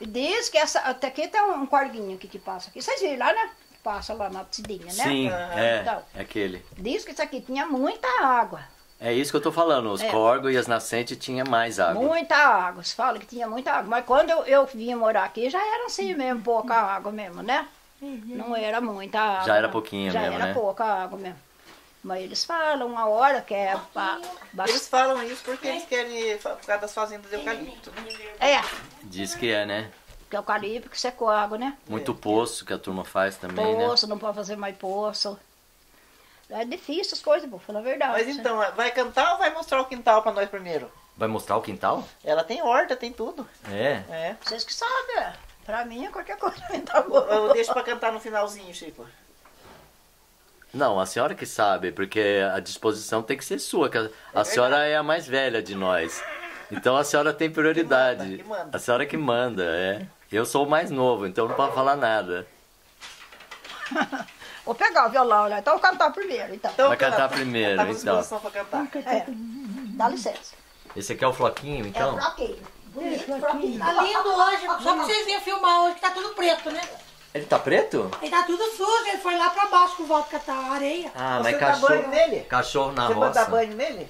E diz que essa, até aqui tem um corguinho aqui que passa aqui. Vocês viram lá, né? Que passa lá na piscidinha, né? Sim, uhum. é, então, é aquele. Diz que isso aqui tinha muita água. É isso que eu tô falando, os é. córgos e as nascentes tinha mais água. Muita água, se fala que tinha muita água, mas quando eu, eu vim morar aqui já era assim mesmo, pouca água mesmo, né? Não era muita água. Já era pouquinha mesmo, né? Já era pouca água mesmo. Mas eles falam a hora que é... Ba... Eles falam isso porque eles querem... Por causa das fazendas de eucalipto, né? É. Diz que é, né? Porque é eucalipto que secou a água, né? Muito poço que a turma faz também, poço, né? Poço, não pode fazer mais poço. É difícil as coisas, vou falar a verdade. Mas então, né? Vai cantar ou vai mostrar o quintal pra nós primeiro? Vai mostrar o quintal? Ela tem horta, tem tudo. É? É. Vocês que sabem, é. Pra mim é qualquer coisa, tá bom. Eu deixo pra cantar no finalzinho, Chico. Não, a senhora que sabe, porque a disposição tem que ser sua. A, a senhora é a mais velha de nós. Então a senhora tem prioridade. Que manda, que manda. A senhora que manda, é. Eu sou o mais novo, então não pode falar nada. Vou pegar o violão, né? Então vou cantar primeiro, então. Então vai cantar, cantar primeiro, cantar então. Pra cantar. É. Dá licença. Esse aqui é o floquinho, então? É o floquinho. Bonito, é, floquinho. Tá lindo hoje, só que vocês vêm filmar hoje que tá tudo preto, né? Ele tá preto? Ele tá tudo sujo, ele foi lá pra baixo com o volta catar a areia. Ah, você mas cachorro, banho nele? Cachorro na você roça. Você vai dar banho nele?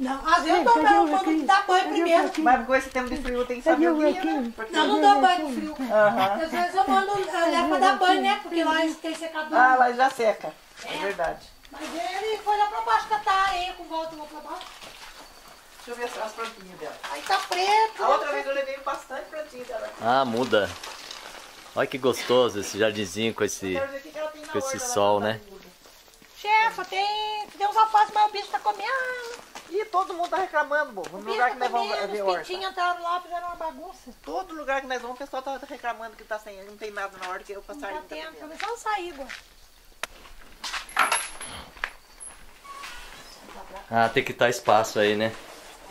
Não, às vezes eu dou banho quando dá banho primeiro. Mas com esse tempo de frio tem que saber o dia, né? Não, não dou banho no frio. Uhum. Às vezes eu mando, eu levo pra dar banho, né? Porque lá tem secador. Ah, lá já seca, é, é verdade. Mas ele foi lá pra baixo catar a areia com volta lá pra baixo. Deixa eu ver as plantinhas dela. Aí tá preto. A outra vez eu levei bastante plantinha dela. Ah, muda. Olha que gostoso esse jardinzinho com esse, que que com esse sol, né? Chefa, tem, tem uns alfaces, mas o bicho tá comendo. Ih, todo mundo tá reclamando, bobo. No lugar tá que nós comendo, vamos ver horta. Os pintinhos entraram lá, fizeram uma bagunça. Todo lugar que nós vamos, o pessoal tá reclamando que tá sem, não tem nada na horta, que eu passarinho tá comendo. Não dá tempo, sair, bobo. Ah, tem que estar espaço aí, né?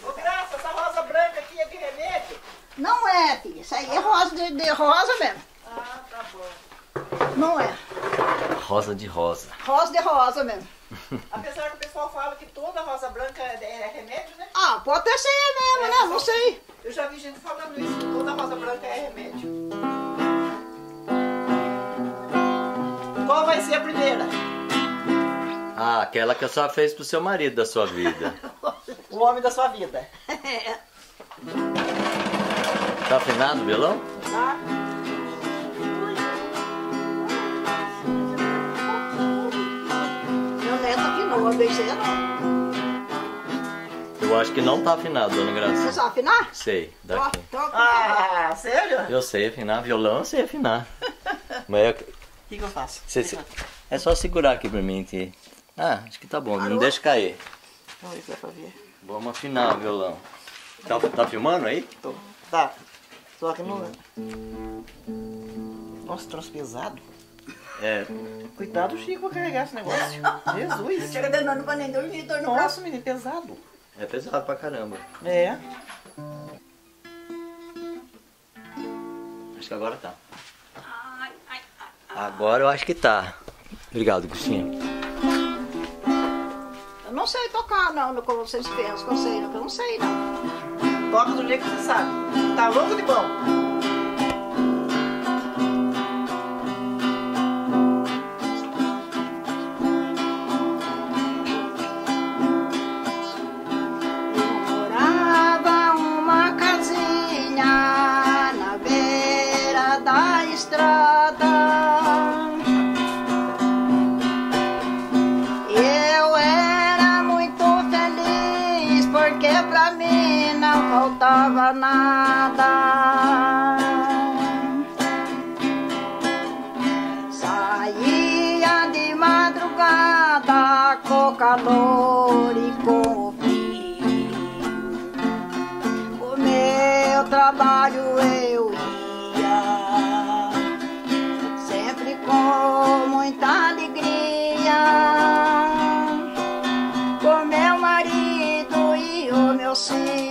Ô, Graça, essa rosa branca aqui é de remédio? Não é, filha. Isso aí é rosa de, de rosa mesmo. Ah, tá bom. Não é. Rosa de rosa. Rosa de rosa mesmo. Apesar que o pessoal fala que toda rosa branca é remédio, né? Ah, pode até ser mesmo, é, né? Só... Não sei. Eu já vi gente falando isso, que toda rosa branca é remédio. Qual vai ser a primeira? Ah, aquela que a senhora fez pro seu marido da sua vida. O homem da sua vida. É. Tá afinado o violão? Tá. Eu acho que não tá afinado, Dona Graça. Você sabe afinar? Sei, daqui. Ah, sério? Eu sei afinar, violão eu sei afinar. Mas eu... O que, que eu faço? Você... Você é só segurar aqui pra mim. Que... Ah, acho que tá bom, parou? Não deixa cair. Vamos afinar o violão. Tá, tá filmando aí? Tô. Tá. Só que não... Nossa, trouxe pesado. É. Cuidado, Chico, pra carregar esse negócio. Jesus. Chega de novo pra nem dormir, dor no braço, menino, pesado. É pesado pra caramba. É. Acho que agora tá. Ai, ai, ai. Agora eu acho que tá. Obrigado, Cristinha. Eu não sei tocar, não, como vocês pensam que eu sei, não, eu não sei, não. Toca do jeito que você sabe. Tá louco de bom. Faltava nada. Saía de madrugada com calor e com frio. O meu trabalho eu ia sempre com muita alegria. Com meu marido e o meu filho.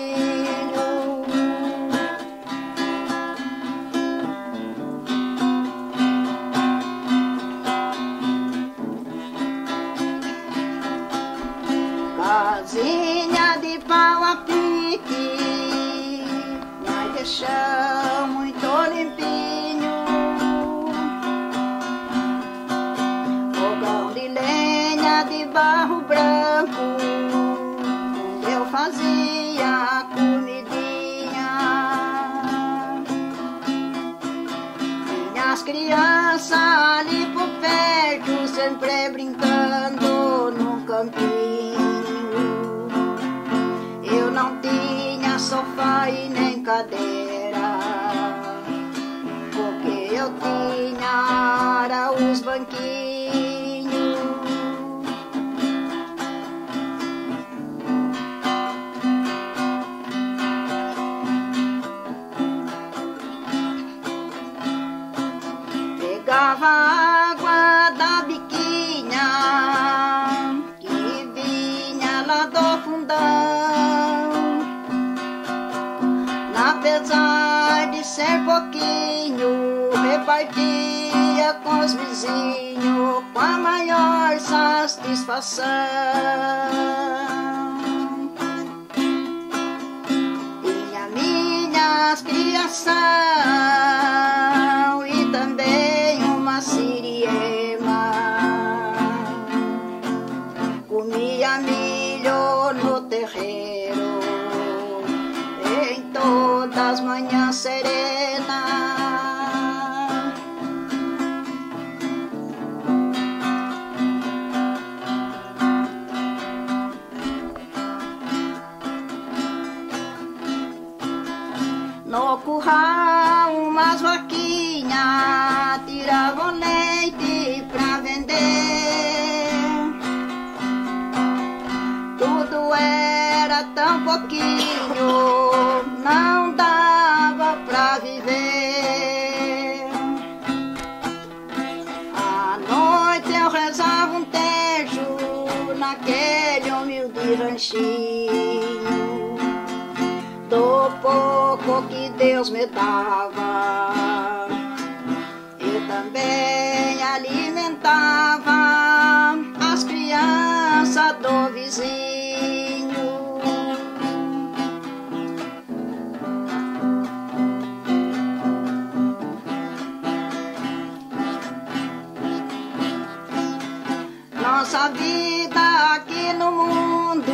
Casinha de pau a pique, vai deixar muito limpinho. Fogão de lenha de barro branco, eu fazia a comidinha. Minhas crianças ali por perto, sempre brincando no cantinho. mesa e nem cadeira. O que eu tinha era os banquinhos. Pegava água da biquinha que vinha lá do fundão. Apesar de ser pouquinho, repartia com os vizinhos com a maior satisfação. E as minhas criação e também uma siriema. Comia milho no terreiro em todo das manhãs serenas. No curral umas vaquinhas tiravam leite pra vender. Tudo era tão pouquinho, não pra viver. À noite eu rezava um terço naquele humilde ranchinho, do pouco que Deus me dava, e também alimentava as crianças do vizinho. Nossa vida aqui no mundo,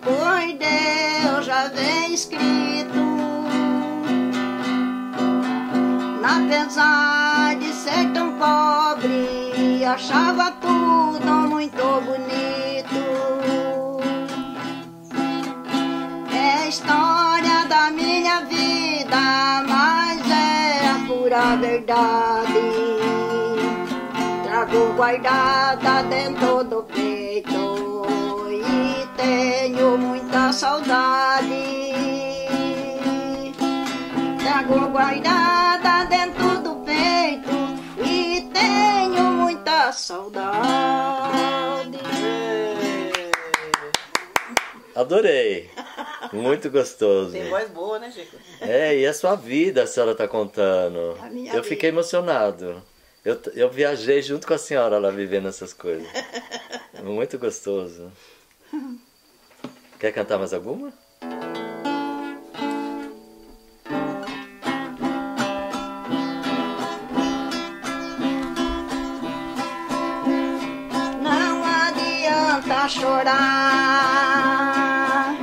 por Deus já vem escrito. Apesar de ser tão pobre, achava tudo muito bonito. É a história da minha vida, mas é a pura verdade. Trago guardada dentro do peito e tenho muita saudade. Trago guardada dentro do peito e tenho muita saudade. Adorei! Muito gostoso. Tem voz boa, né, Chico? É, e a sua vida a senhora tá contando. A minha Eu vida. Fiquei emocionado. Eu, eu viajei junto com a senhora lá vivendo essas coisas. Muito gostoso. Quer cantar mais alguma? Não adianta chorar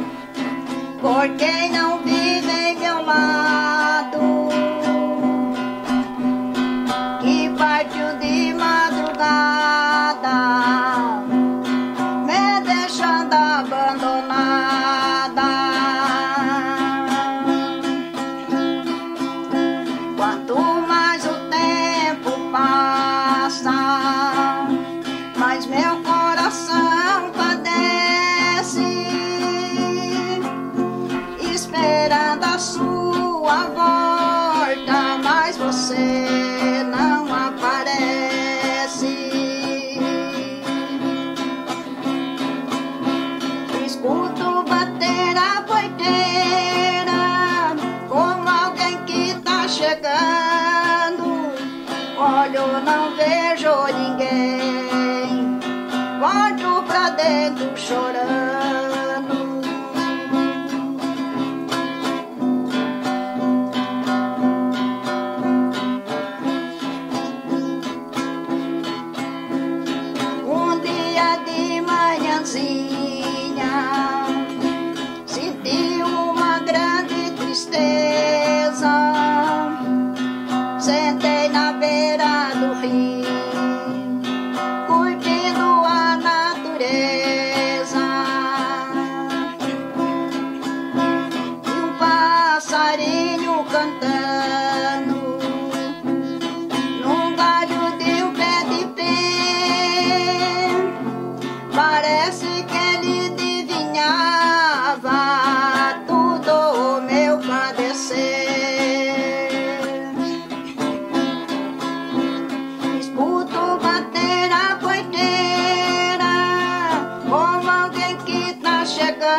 por quem não vive em meu lado. Chorando, um dia de manhãzinha senti uma grande tristeza. Sentei na beira do rio curtindo a natureza. passarinho cantando, num galho de um pé de pé. Parece que ele adivinhava tudo o meu padecer. Escuto bater a porteira, como alguém que tá chegando.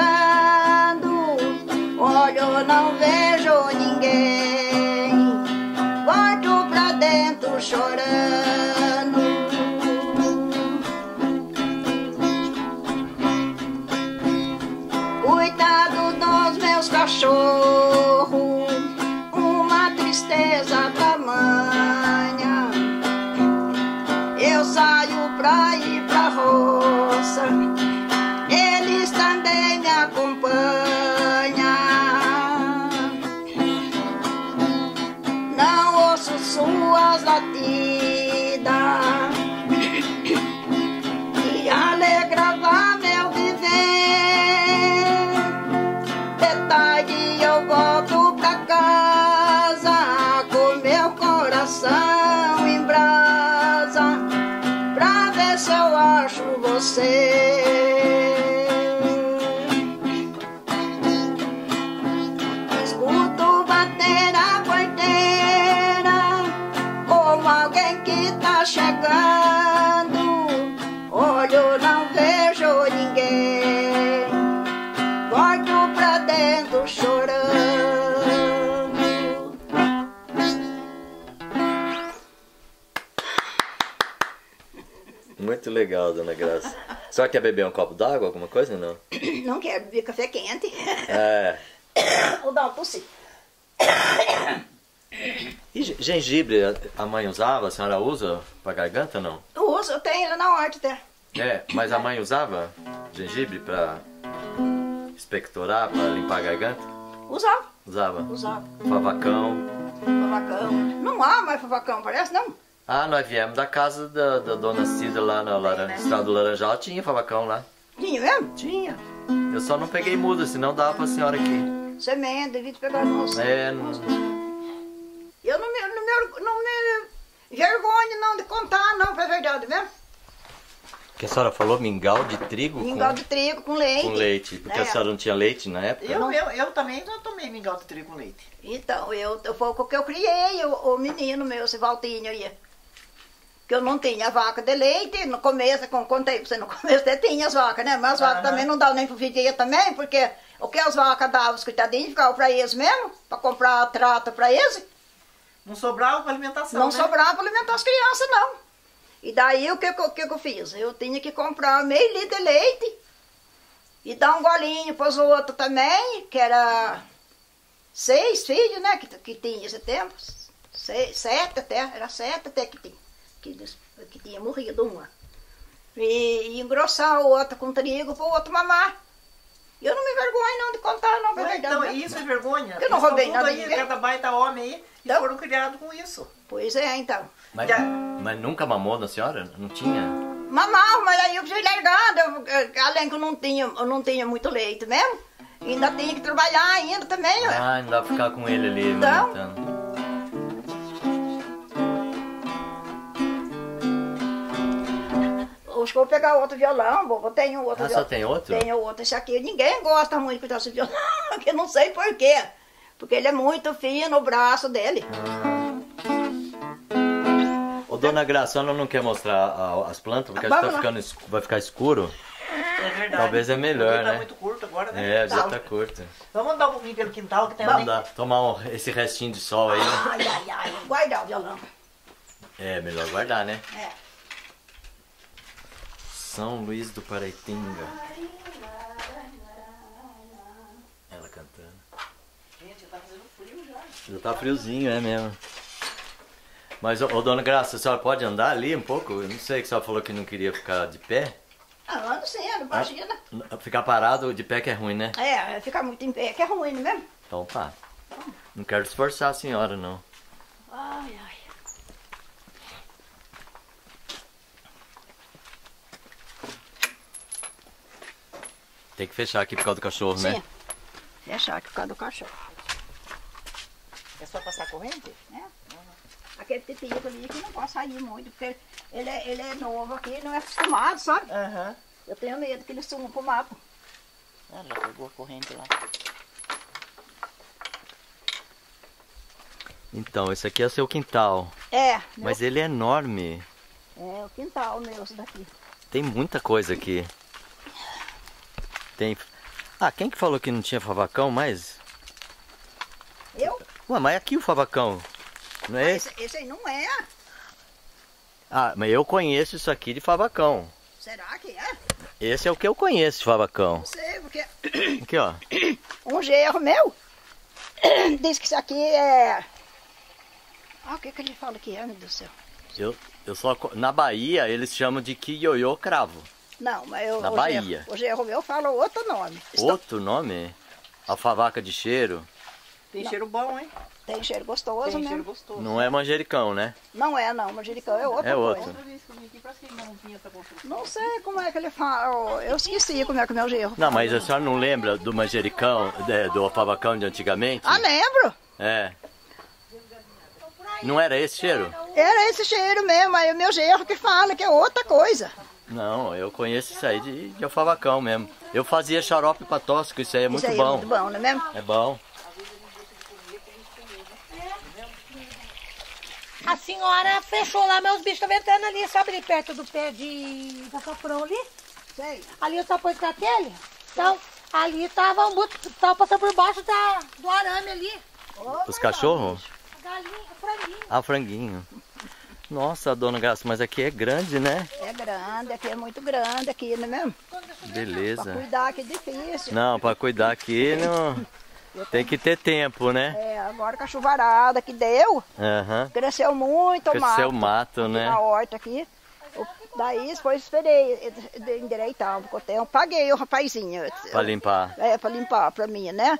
Eu não vejo ninguém, volto pra dentro chorando. Cuidado dos meus cachorros, uma tristeza tamanha. Eu saio pra ir pra roça, eles também me acompanham. Suas latidas e alegrava meu viver. De tarde eu volto pra casa com meu coração em brasa, pra ver se eu acho você. Escuto bater a alguém que tá chegando, olho não vejo ninguém, volto pra dentro chorando. Muito legal, Dona Graça. Só quer beber um copo d'água, alguma coisa, não? Não quero beber café quente. É. Vou dar uma tosse. E gengibre, a mãe usava? A senhora usa pra garganta ou não? Eu uso, eu tenho ele na horta até. É, mas a mãe usava gengibre pra expectorar, pra limpar a garganta? Usava. Usava? Usava. Favacão? Favacão. Não há mais favacão, parece não. Ah, nós viemos da casa da, da dona Cida lá no Laran... estado do Laranjal, tinha favacão lá. Tinha mesmo? Tinha. Eu só não peguei muda, senão dava pra senhora aqui. Semente, devia te pegar no nosso. É, não... Eu não me, não me, não me vergonho não de contar não, pra verdade mesmo. Que a senhora falou mingau de trigo? Mingau com, de trigo com leite. Com leite, porque é. A senhora não tinha leite na época? Eu, eu, eu também eu tomei mingau de trigo com leite. Então, eu, eu, foi o que eu criei, o, o menino meu, esse Valtinho aí. Que eu não tinha vaca de leite, no começo, como contei pra você, no começo até tinha as vacas, né? Mas as vacas também não davam nem pro filho também, porque o que as vacas davam, os coitadinhos, ficavam pra eles mesmo, pra comprar a trata pra eles. Não sobrava para alimentação, Não né? sobrava para alimentar as crianças, não. E daí o que, que, que eu fiz? Eu tinha que comprar meio litro de leite e dar um golinho para os outros também, que era seis filhos, né, que, que tinha esse tempo. Seis, sete até, era sete até que tinha, que, que tinha morrido uma. E, e engrossar o outro com trigo para o outro mamar. Eu não me vergonho não de contar, não, verdade. Então, isso é vergonha. Eu não roubei nada aí, cada baita homem aí, e foram criados com isso. Pois é, então. Mas, mas nunca mamou na senhora? Não tinha? Mamava, mas aí eu fui largada. Eu, além que eu não tinha, eu não tinha muito leite mesmo, ainda tinha que trabalhar ainda também. Ó. Ah, ainda dá pra ficar com ele ali. Então. Alimentando. Acho que eu vou pegar outro violão, vou ter um outro ah, violão. Só tem outro? Tem outro. Esse aqui ninguém gosta muito de cuidar desse violão, que eu não sei porquê. Porque ele é muito fino, o braço dele. Ô, Dona Graça, a senhora não quer mostrar as plantas? Porque acho que tá ficando, vai ficar escuro. É verdade. Talvez é melhor, né? Tá muito curto agora, né? É, já tá curto. Vamos andar um pouquinho pelo quintal que tem ali. Vamos tomar esse restinho de sol aí. Ai, ai, ai. Guardar o violão. É, melhor guardar, né? É. São Luiz do Paraitinga. Ela cantando. Gente, já tá fazendo frio já. Já tá friozinho, é mesmo. Mas, ô, ô Dona Graça, a senhora pode andar ali um pouco? Eu não sei, que a senhora falou que não queria ficar de pé. Ah, ando sim, ando baixinha. Ficar parado de pé que é ruim, né? É, ficar muito em pé que é ruim, não é mesmo? Então tá. Não quero esforçar a senhora, não. Ai, ai. Tem que fechar aqui por causa do cachorro, sim, né? Sim, fechar aqui por causa do cachorro. É só passar corrente, né? Aquele pipico ali que não pode sair muito, porque ele é, ele é novo aqui, não é acostumado, sabe? Uhum. Eu tenho medo que ele suma pro mato. Ela pegou a corrente lá. Então, esse aqui é o seu quintal. É. Mas meu... ele é enorme. É, o quintal meu, esse daqui. Tem muita coisa aqui. Tem... Ah, quem que falou que não tinha favacão mais? Eu? Ué, mas é aqui o favacão. Não é esse? Esse aí não é. Ah, mas eu conheço isso aqui de favacão. Será que é? Esse é o que eu conheço de favacão. Não sei, porque... Aqui, ó. Um gerro meu diz que isso aqui é... Ah, o que que ele fala que é, meu Deus do céu? Eu, eu só... Na Bahia, eles chamam de quiioiô cravo. Não, mas eu... Na Bahia. O gerro meu fala outro nome. Outro Estou... nome? A favaca de cheiro? Tem não. Cheiro bom, hein? Tem cheiro gostoso, Tem né? Cheiro gostoso. Não é manjericão, né? Não é, não. Manjericão é outra é coisa. Outro. Não sei como é que ele fala. Eu esqueci como é que o meu gerro fala. Não, mas a senhora não lembra do manjericão, do alfavacão de antigamente? Ah, lembro. É. Não era esse cheiro? Era esse cheiro mesmo. Aí o meu gerro que fala que é outra coisa. Não, eu conheço isso aí de, de alfavacão mesmo. Eu fazia xarope pra tosse, isso aí é muito bom. Isso aí é muito bom, não é mesmo? É bom. A senhora fechou lá, meus bichos estão entrando ali, sabe ali perto do pé de açafrão ali? Sei. Ali eu tapão de aquele. Então, ali tava um buto, tava passando por baixo da, do arame ali. Os cachorros? Galinha, franguinho. Ah, franguinho. Nossa, dona Graça, mas aqui é grande, né? É grande, aqui é muito grande, aqui, não é mesmo? Beleza. Pra cuidar aqui é difícil. Não, pra cuidar aqui não... Tem que ter tempo, né? É, agora com a chuvarada que deu, uhum. cresceu muito o mato. Cresceu o mato, né? Na horta aqui. O, daí depois esperei endireitar, porque eu paguei o rapazinho. Pra limpar? É, pra limpar pra mim, né?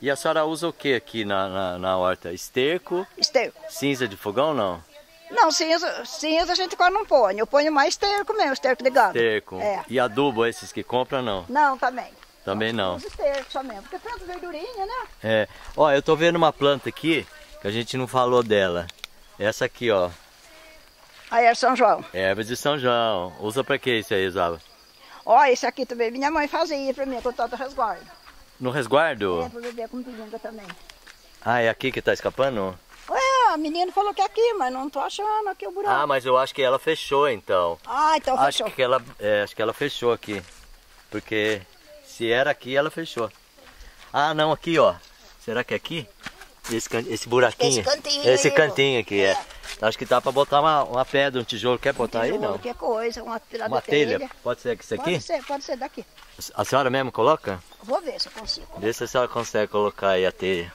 E a senhora usa o que aqui na, na, na horta? Esterco? Esterco. Cinza de fogão, não? Não, cinza, cinza a gente quase não põe. Eu ponho mais esterco mesmo, esterco de gado. Esterco. É. E adubo, esses que compram, não? Não, também. Também não. Porque planta verdurinha, né? É. Ó, eu tô vendo uma planta aqui que a gente não falou dela. Essa aqui, ó. A erva de São João. Erva de São João. Usa pra que isso aí, usava? Ó, esse aqui também minha mãe fazia pra mim, quando tava no resguardo. No resguardo? É, pra beber com pinga também. Ah, é aqui que tá escapando? Ué, a menina falou que é aqui, mas não tô achando aqui o buraco. Ah, mas eu acho que ela fechou, então. Ah, então fechou. Acho que ela, é, acho que ela fechou aqui. Porque... Se era aqui, ela fechou. Ah, não, aqui, ó. Será que é aqui? Esse, can... esse buraquinho. Esse cantinho. Esse cantinho aqui, é. é. Acho que dá pra botar uma, uma pedra, um tijolo. Quer botar um tijolo, aí, não? Qualquer coisa, uma, uma telha. telha. Pode ser isso aqui? Pode ser, pode ser daqui. A senhora mesmo coloca? Vou ver se eu consigo. Vê se a senhora consegue colocar aí a telha.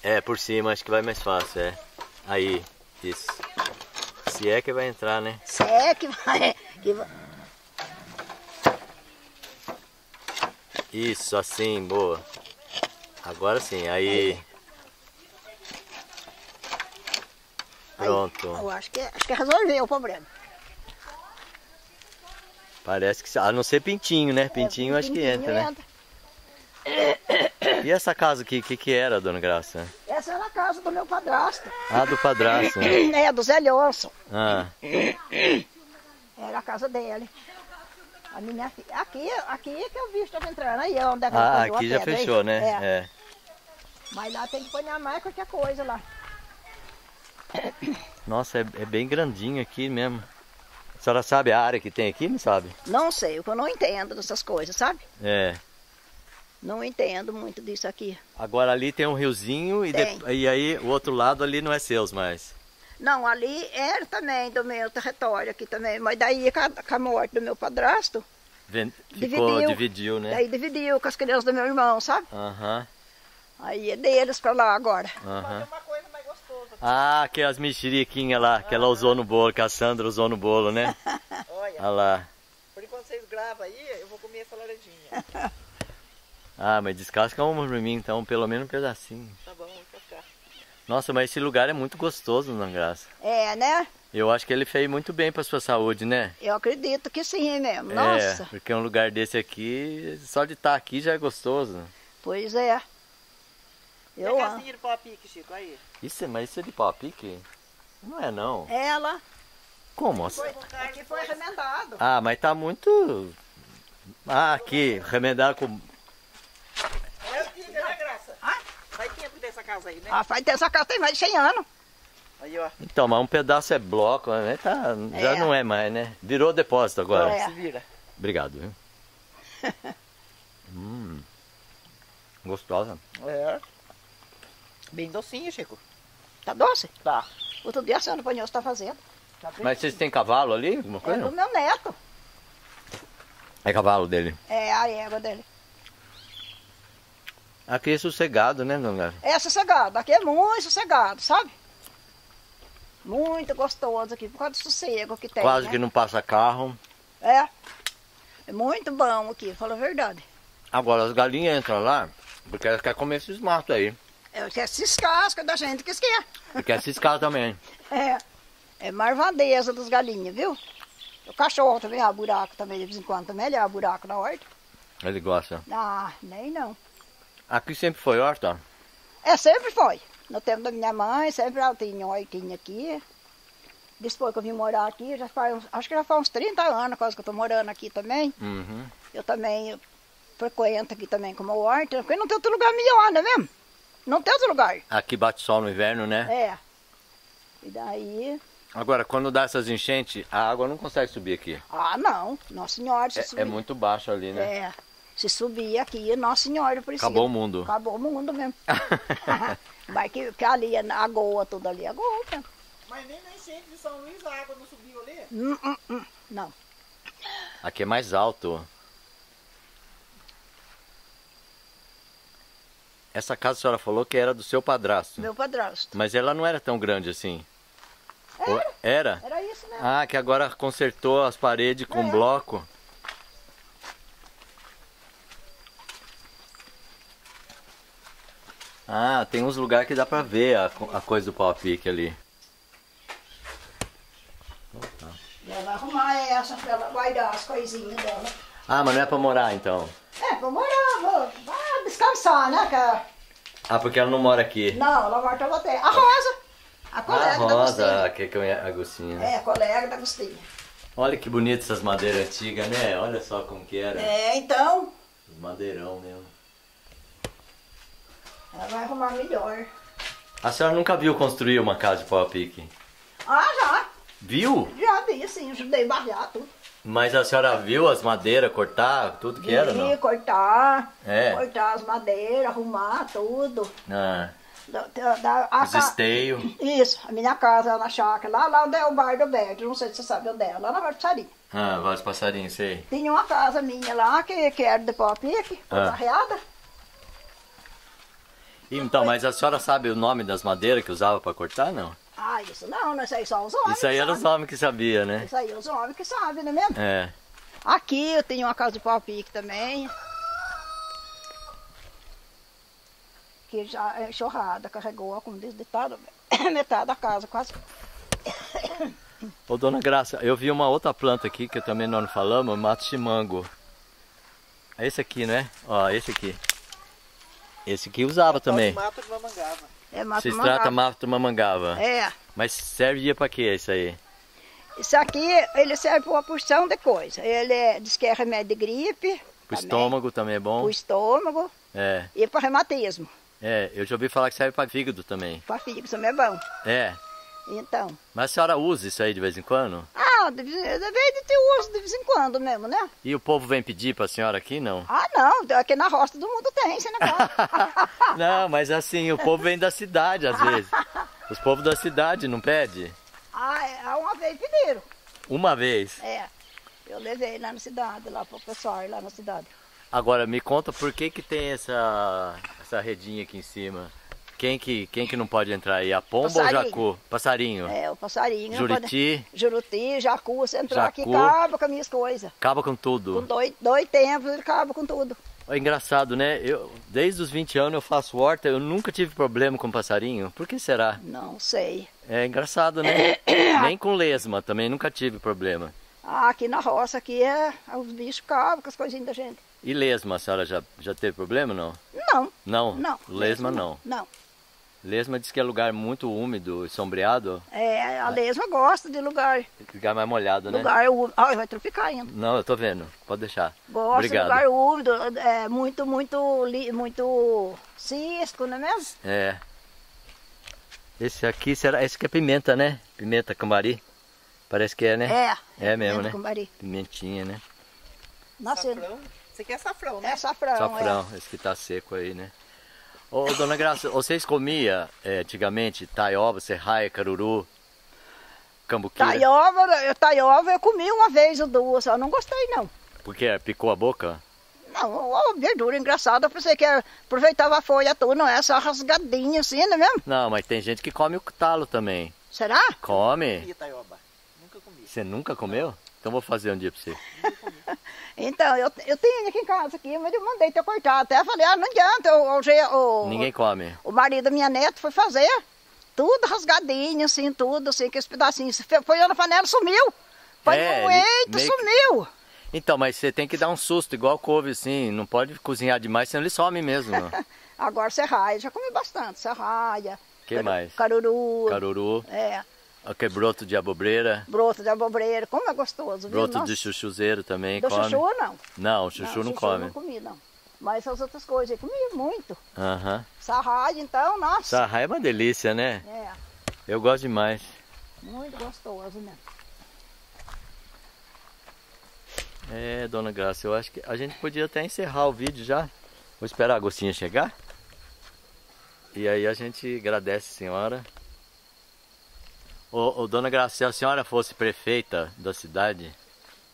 É, por cima, acho que vai mais fácil, é. Aí, isso. Se é que vai entrar, né? Se é que vai... Isso, assim, boa. Agora sim, aí. Pronto. Aí, eu acho que, acho que resolveu o problema. Parece que, a não ser pintinho, né? Pintinho é, acho pintinho que entra, entra, né? E essa casa aqui, o que, que era, dona Graça? Essa era a casa do meu padrasto. Ah, do padrasto. Né? É, do Zé Leôncio. Ah. Era a casa dele. A minha filha. Aqui, aqui é que eu vi, estava entrando. Aí onde é que ah, aqui já pedra, fechou, aí. Né? É. É. Mas lá tem que pôr mais qualquer coisa lá. Nossa, é, é bem grandinho aqui mesmo. A senhora sabe a área que tem aqui, não sabe? Não sei, eu não entendo dessas coisas, sabe? É. Não entendo muito disso aqui. Agora ali tem um riozinho e, de... e aí o outro lado ali não é seus mais. Não, ali era também do meu território aqui também, mas daí com a morte do meu padrasto, Vend... Ficou, dividiu, dividiu, né? Daí dividiu com as crianças do meu irmão, sabe? Aham. Uh-huh. Aí é deles pra lá agora. Aham. Uh-huh. Fazer uma coisa mais gostosa. Ah, aquelas mexeriquinhas lá, que ela usou no bolo, que a Sandra usou no bolo, né? Olha. Olha lá. Por enquanto vocês gravam aí, eu vou comer essa laranjinha. Ah, mas descasca uma pra mim então, pelo menos um pedacinho. Tá bom, vou descascar. Nossa, mas esse lugar é muito gostoso, dona Graça. É, né? Eu acho que ele fez muito bem para sua saúde, né? Eu acredito que sim mesmo, nossa. É, porque um lugar desse aqui, só de estar aqui já é gostoso. Pois é. Eu amo. Pegacinha de pau-pique, Chico, aí. Isso, mas isso é de pau-pique? Não é, não. Ela. Como? Aqui foi, aqui foi remendado. Ah, mas tá muito... Ah, aqui, remendado com... Faz tempo, Dona Graça. Ah? Faz tempo dessa casa aí, né? Ah, faz dessa casa tem mais de cem anos. Aí, ó. Então, mas um pedaço é bloco, né? Tá, é. Já não é mais, né? Virou depósito agora. É. Se vira. Obrigado, viu? hum, gostosa. É. Bem docinha, Chico. Tá doce? Tá. Outro dia a senhora Panhoso tá fazendo. Tá. Mas vocês têm cavalo ali? Alguma coisa? É do meu neto. É cavalo dele? É, a égua dele. Aqui é sossegado, né, Dona Graça? É sossegado. Aqui é muito sossegado, sabe? Muito gostoso aqui, por causa do sossego que tem. Quase, né? Que não passa carro. É. É muito bom aqui, fala a verdade. Agora, as galinhas entram lá, porque elas querem comer esses matos aí. Elas querem ciscar as coisas da gente que esquece. E quer ciscar também. É. É marvadeza das galinhas, viu? O cachorro também há buraco também, de vez em quando também, ele há buraco na horta. Ele gosta? Ah, nem não. Aqui sempre foi horta? É, sempre foi. No tempo da minha mãe, sempre ela tinha hortinha aqui. Depois que eu vim morar aqui, já faz, acho que já faz uns trinta anos quase que eu estou morando aqui também. Uhum. Eu também eu frequento aqui também como horta, porque não tem outro lugar melhor, não é mesmo? Não tem outro lugar. Aqui bate sol no inverno, né? É. E daí... Agora, quando dá essas enchentes, a água não consegue subir aqui. Ah, não. Nossa Senhora, se é, subir... É muito baixo ali, né? É. Se subir aqui, Nossa Senhora, por isso. Acabou o mundo. Acabou o mundo mesmo. Mas que, que ali, a goa, tudo ali, a goa. Mas nem na enchente de São Luís a água não subiu ali? Não, não, não. não. Aqui é mais alto. Essa casa a senhora falou que era do seu padrasto. Meu padrasto. Mas ela não era tão grande assim. Era? Era, era isso, né? Ah, que agora consertou as paredes com é. bloco. Ah, tem uns lugares que dá pra ver a, a coisa do pau-pique ali. Ela vai arrumar essa pra ela guardar as coisinhas dela. Ah, mas não é pra morar então? É, pra morar, vou, vou descansar, né, cara? Ah, porque ela não mora aqui? Não, ela mora na terra. A Rosa! A colega a Rosa, da Agostinha. Que que é a Agostinha. É, a colega da Agostinha. Olha que bonito essas madeiras antigas, né? Olha só como que era. É, então. Madeirão mesmo. Ela vai arrumar melhor. A senhora nunca viu construir uma casa de pau-pique? Ah, já. Viu? Já vi, sim. Ajudei a barrear tudo. Mas a senhora viu as madeiras, cortar tudo que vi, era, não? Vi, cortar. É. Cortar as madeiras, arrumar tudo. Ah. Da, da, a Os ca... esteios. Isso, a minha casa na chácara, lá, lá onde é o bar do Verde, não sei se você sabe onde é, lá na Vaz Passarinho. Ah, Vaz Passarinho, sei. Tinha uma casa minha lá, que, que era de pau-pique, ah. arreada. Então, mas a senhora sabe o nome das madeiras que usava para cortar, não? Ah, isso não, não sei, só os homens. Isso aí era os homens que sabiam, né? Isso aí é os homens que sabem, não é mesmo? É. Aqui eu tenho uma casa de pau-pique também. Que já é enxurrada, carregou, como diz o ditado, metade da casa quase. Ô, Dona Graça, eu vi uma outra planta aqui que também nós não falamos, mato chimango. É esse aqui, né? Ó, esse aqui. Esse aqui usava é também. Mato de mamangava. É mato Se mamangava. trata mato mamangava. É. Mas servia para quê isso aí? Isso aqui, ele serve para uma porção de coisa. Ele é, diz que é remédio de gripe. Para o estômago também é bom. Para o estômago. É. E para reumatismo. É, eu já ouvi falar que serve para fígado também. Para fígado também é bom. É. Então. Mas a senhora usa isso aí de vez em quando? Ah, de vez eu uso de vez em quando mesmo, né? E o povo vem pedir para a senhora aqui, não? Ah, não. Aqui na roça todo mundo tem esse negócio. Não, mas assim, o povo vem da cidade às vezes. Os povos da cidade não pedem? Ah, uma vez pediram. Uma vez? É. Eu levei lá na cidade, lá para o pessoal lá na cidade. Agora, me conta por que que tem essa, essa redinha aqui em cima? Quem que, quem que não pode entrar aí? A pomba passarinho. ou jacu? Passarinho. É, o passarinho. Juriti. Pode... Juruti, jacu. Se entrar jacu. aqui, acaba com as minhas coisas. Acaba com tudo. Com dois, dois tempos, ele acaba com tudo. É engraçado, né? Eu, desde os vinte anos eu faço horta, eu nunca tive problema com passarinho. Por que será? Não sei. É engraçado, né? Nem com lesma também, nunca tive problema. Ah, aqui na roça, aqui é os bichos cabos com as coisinhas da gente. E lesma, a senhora já, já teve problema, não? não. Não? Não. Lesma não? Não. Lesma diz que é lugar muito úmido e sombreado. É, a lesma gosta de lugar... Lugar mais molhado, né? Lugar úmido. Ai, vai tropicar ainda. Não, eu tô vendo. Pode deixar. Gosta Obrigado. De lugar úmido, é muito, muito, muito cisco, não é mesmo? É. Esse aqui, será... Esse que é pimenta, né? Pimenta cambari. Parece que é, né? É. É mesmo, né? Cambari. Pimentinha, né? Nossa, safrão. Esse aqui é safrão, né? É safrão, Safrão, é. Esse que tá seco aí, né? Ô, Dona Graça, vocês comiam é, antigamente taioba, serraia, caruru, cambuquira? Taioba, taioba eu comi uma vez ou duas, só não gostei não. Por quê? Picou a boca? Não, ó, verdura engraçada, eu pensei que aproveitava a folha toda, não é só rasgadinha assim, não é mesmo? Não, mas tem gente que come o talo também. Será? Come. E taioba? Nunca comi. Você nunca comeu? Então vou fazer um dia pra você. Então, eu, eu tenho aqui em casa, aqui, mas eu mandei ter cortado. Até falei, ah, não adianta, o, o, ninguém come. O, o marido da minha neta foi fazer, tudo rasgadinho, assim, tudo, assim, que esse pedacinho. Foi na panela, sumiu. Foi é, no eito, meio... sumiu. Então, mas você tem que dar um susto, igual couve, assim, não pode cozinhar demais, senão ele some mesmo. Agora serraia, já comi bastante, serraia. Que mais? Caruru. Caruru. É. Ok, broto de abobreira. Broto de abobreira, como é gostoso, broto viu? Broto de chuchuzeiro também, do come? Do chuchu não. Não, o chuchu não, não, chuchu não come. Não comi, não. Mas as outras coisas eu comi muito. Aham. Uh-huh. Sarraia então, nossa. Sarraia é uma delícia, né? É. Eu gosto demais. Muito gostoso, né? É, Dona Graça, eu acho que a gente podia até encerrar o vídeo já. Vou esperar a Agostinha chegar. E aí a gente agradece a senhora. Ô, ô, Dona Graça, se a senhora fosse prefeita da cidade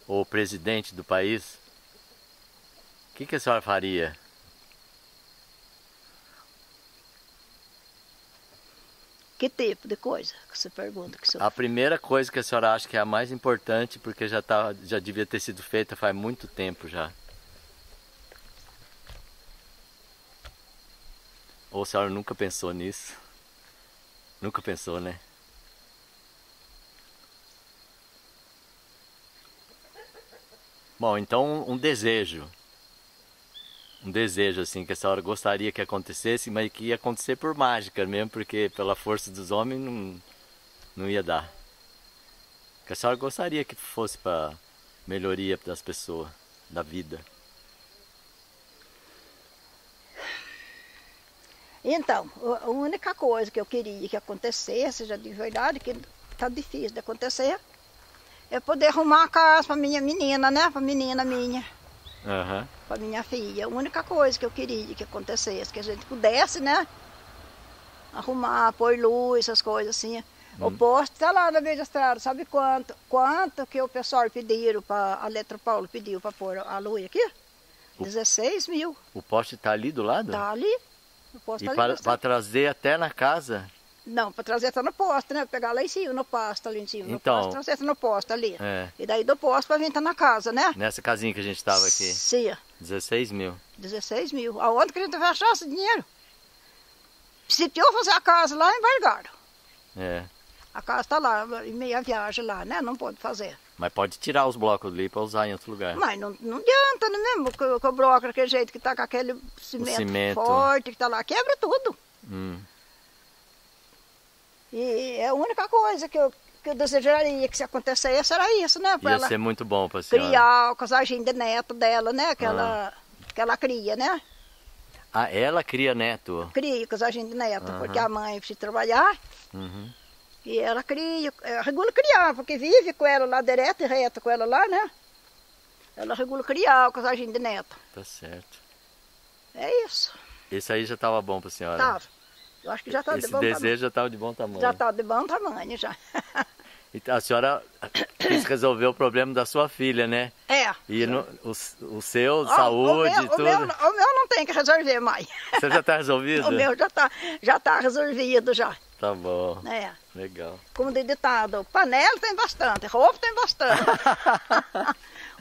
ou presidente do país, o que, que a senhora faria? Que tipo de coisa que você pergunta? Que senhora... A primeira coisa que a senhora acha que é a mais importante, porque já, tá, já devia ter sido feita faz muito tempo já. Ou a senhora nunca pensou nisso? Nunca pensou, né? Bom, então um desejo, um desejo assim que a senhora gostaria que acontecesse, mas que ia acontecer por mágica mesmo, porque pela força dos homens não, não ia dar. Que a senhora gostaria que fosse para melhoria das pessoas, da vida. Então, a única coisa que eu queria que acontecesse, já de verdade, que está difícil de acontecer, é poder arrumar a casa para minha menina, né? Para menina minha. Uhum. Para minha filha. A única coisa que eu queria que acontecesse, que a gente pudesse, né? Arrumar, pôr luz, essas coisas assim. Uhum. O posto está lá na beira da estrada, sabe quanto? Quanto que o pessoal pediram, pra, a Eletropaulo pediu para pôr a luz aqui? O, dezesseis mil. O poste está ali do lado? Está ali. O poste tá ali. E para trazer até na casa? Não, para trazer até no posto, né? Pegar lá em cima, no pasto, ali em cima. Então, no pasto, trazer até no posto ali. É. E daí do posto para vir estar na casa, né? Nessa casinha que a gente estava aqui. Sim. dezesseis mil. dezesseis mil. Aonde que a gente vai achar esse dinheiro? Se eu fazer a casa lá, embargaram. É. A casa está lá, em meia viagem lá, né? Não pode fazer. Mas pode tirar os blocos ali para usar em outro lugar. Mas não, não adianta, não é mesmo? Com o bloco daquele jeito que está com aquele cimento, cimento forte que está lá, quebra tudo. Hum. E é a única coisa que eu, que eu desejaria que se acontecesse era isso, né? Pra ia ser muito bom para a senhora. Criar o casadinho de neto dela, né? Que, ah. ela, que ela cria, né? Ah, ela cria neto? Cria o casadinho de neto, uhum. Porque a mãe precisa trabalhar. Uhum. E ela cria, ela regula criar, porque vive com ela lá, direto e reto com ela lá, né? Ela regula criar o casadinho de neto. Tá certo. É isso. Isso aí já estava bom para a senhora? Tava. Eu acho que já tá de bom tamanho. Esse desejo já estava de bom tamanho. Já estava de bom tamanho, já. Então, a senhora quis resolver o problema da sua filha, né? É. E no, o, o seu, oh, saúde, o meu, tudo. O meu, o meu não tem que resolver mais. Você já está resolvido? O meu já está já tá resolvido, já. Tá bom. É. Legal. Como de ditado, panela tem bastante, roupa tem bastante.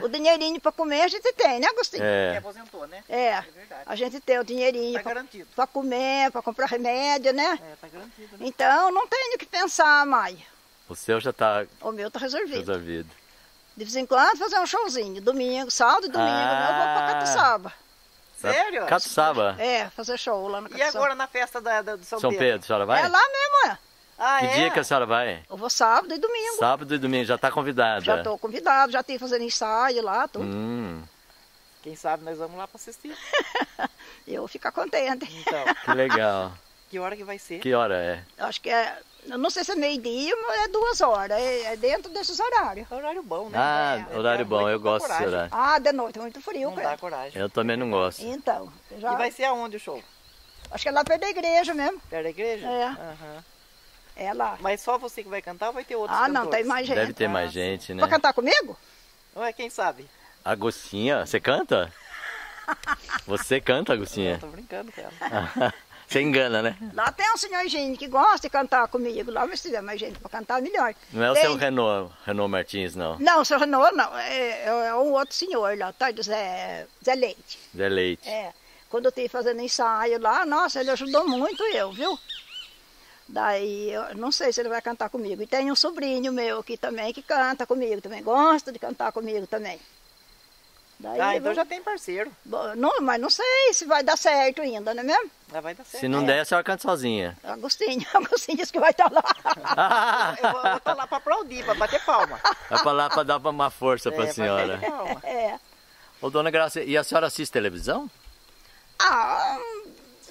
O dinheirinho para comer a gente tem, né, Agostinho? É, aposentou, né? É, é verdade. A gente tem o dinheirinho tá para comer, para comprar remédio, né? É, tá garantido. Né? Então, não tenho que pensar mais. O seu já tá... O meu tá resolvido. Resolvido. De vez em quando fazer um showzinho, domingo, sábado e domingo, ah, eu vou para Catuçaba. Sério? Caçaba. É, fazer show lá no Caçaba. E agora na festa da, da, do São, São Pedro? São Pedro, a senhora vai? É lá mesmo, é. Ah, que é? Dia que a senhora vai? Eu vou sábado e domingo. Sábado e domingo, já está convidada. Já estou convidada, já tenho fazendo ensaio lá, tudo. Hum. Quem sabe nós vamos lá para assistir. Eu vou ficar contente. Então. Que legal. Que hora que vai ser? Que hora é? Acho que é... Eu não sei se é meio-dia, mas é duas horas. É dentro desses horários. É horário bom, né? Ah, é, horário é bom. Eu gosto desse horário. Ah, de noite é muito frio, não cara. Não dá coragem. Eu também não gosto. Então. Já... E vai ser aonde o show? Acho que é lá perto da igreja mesmo. Perto da igreja? É. Uhum. É lá. Mas só você que vai cantar ou vai ter outros Ah, cantores? Não, tem mais gente. Deve ter ah, mais gente, né? Vai cantar comigo? Ou é quem sabe? Agostinha, você canta? Você canta, Agostinha? Eu tô brincando com ela. Você engana, né? Lá tem um senhorzinho que gosta de cantar comigo. Lá, mas se tiver mais gente para cantar, melhor. Não é o tem... seu Renault, Renault Martins, não? Não, o seu Renault não. É, é um outro senhor lá, tá? Zé, Zé Leite. Zé Leite. É. Quando eu estive fazendo ensaio lá, nossa, ele ajudou muito eu, viu? Daí, eu não sei se ele vai cantar comigo. E tem um sobrinho meu aqui também que canta comigo também. Gosta de cantar comigo também. Daí ah, então vou... já tem parceiro. Não, mas não sei se vai dar certo ainda, não é mesmo? Já vai dar certo. Se não é. Der, a senhora canta sozinha. Agostinho, Agostinho disse que vai estar lá. Eu vou estar lá para aplaudir, para bater palma. Vai para lá para dar uma força é, para a senhora. Palma. É. Ô, Dona Graça, e a senhora assiste televisão? Ah,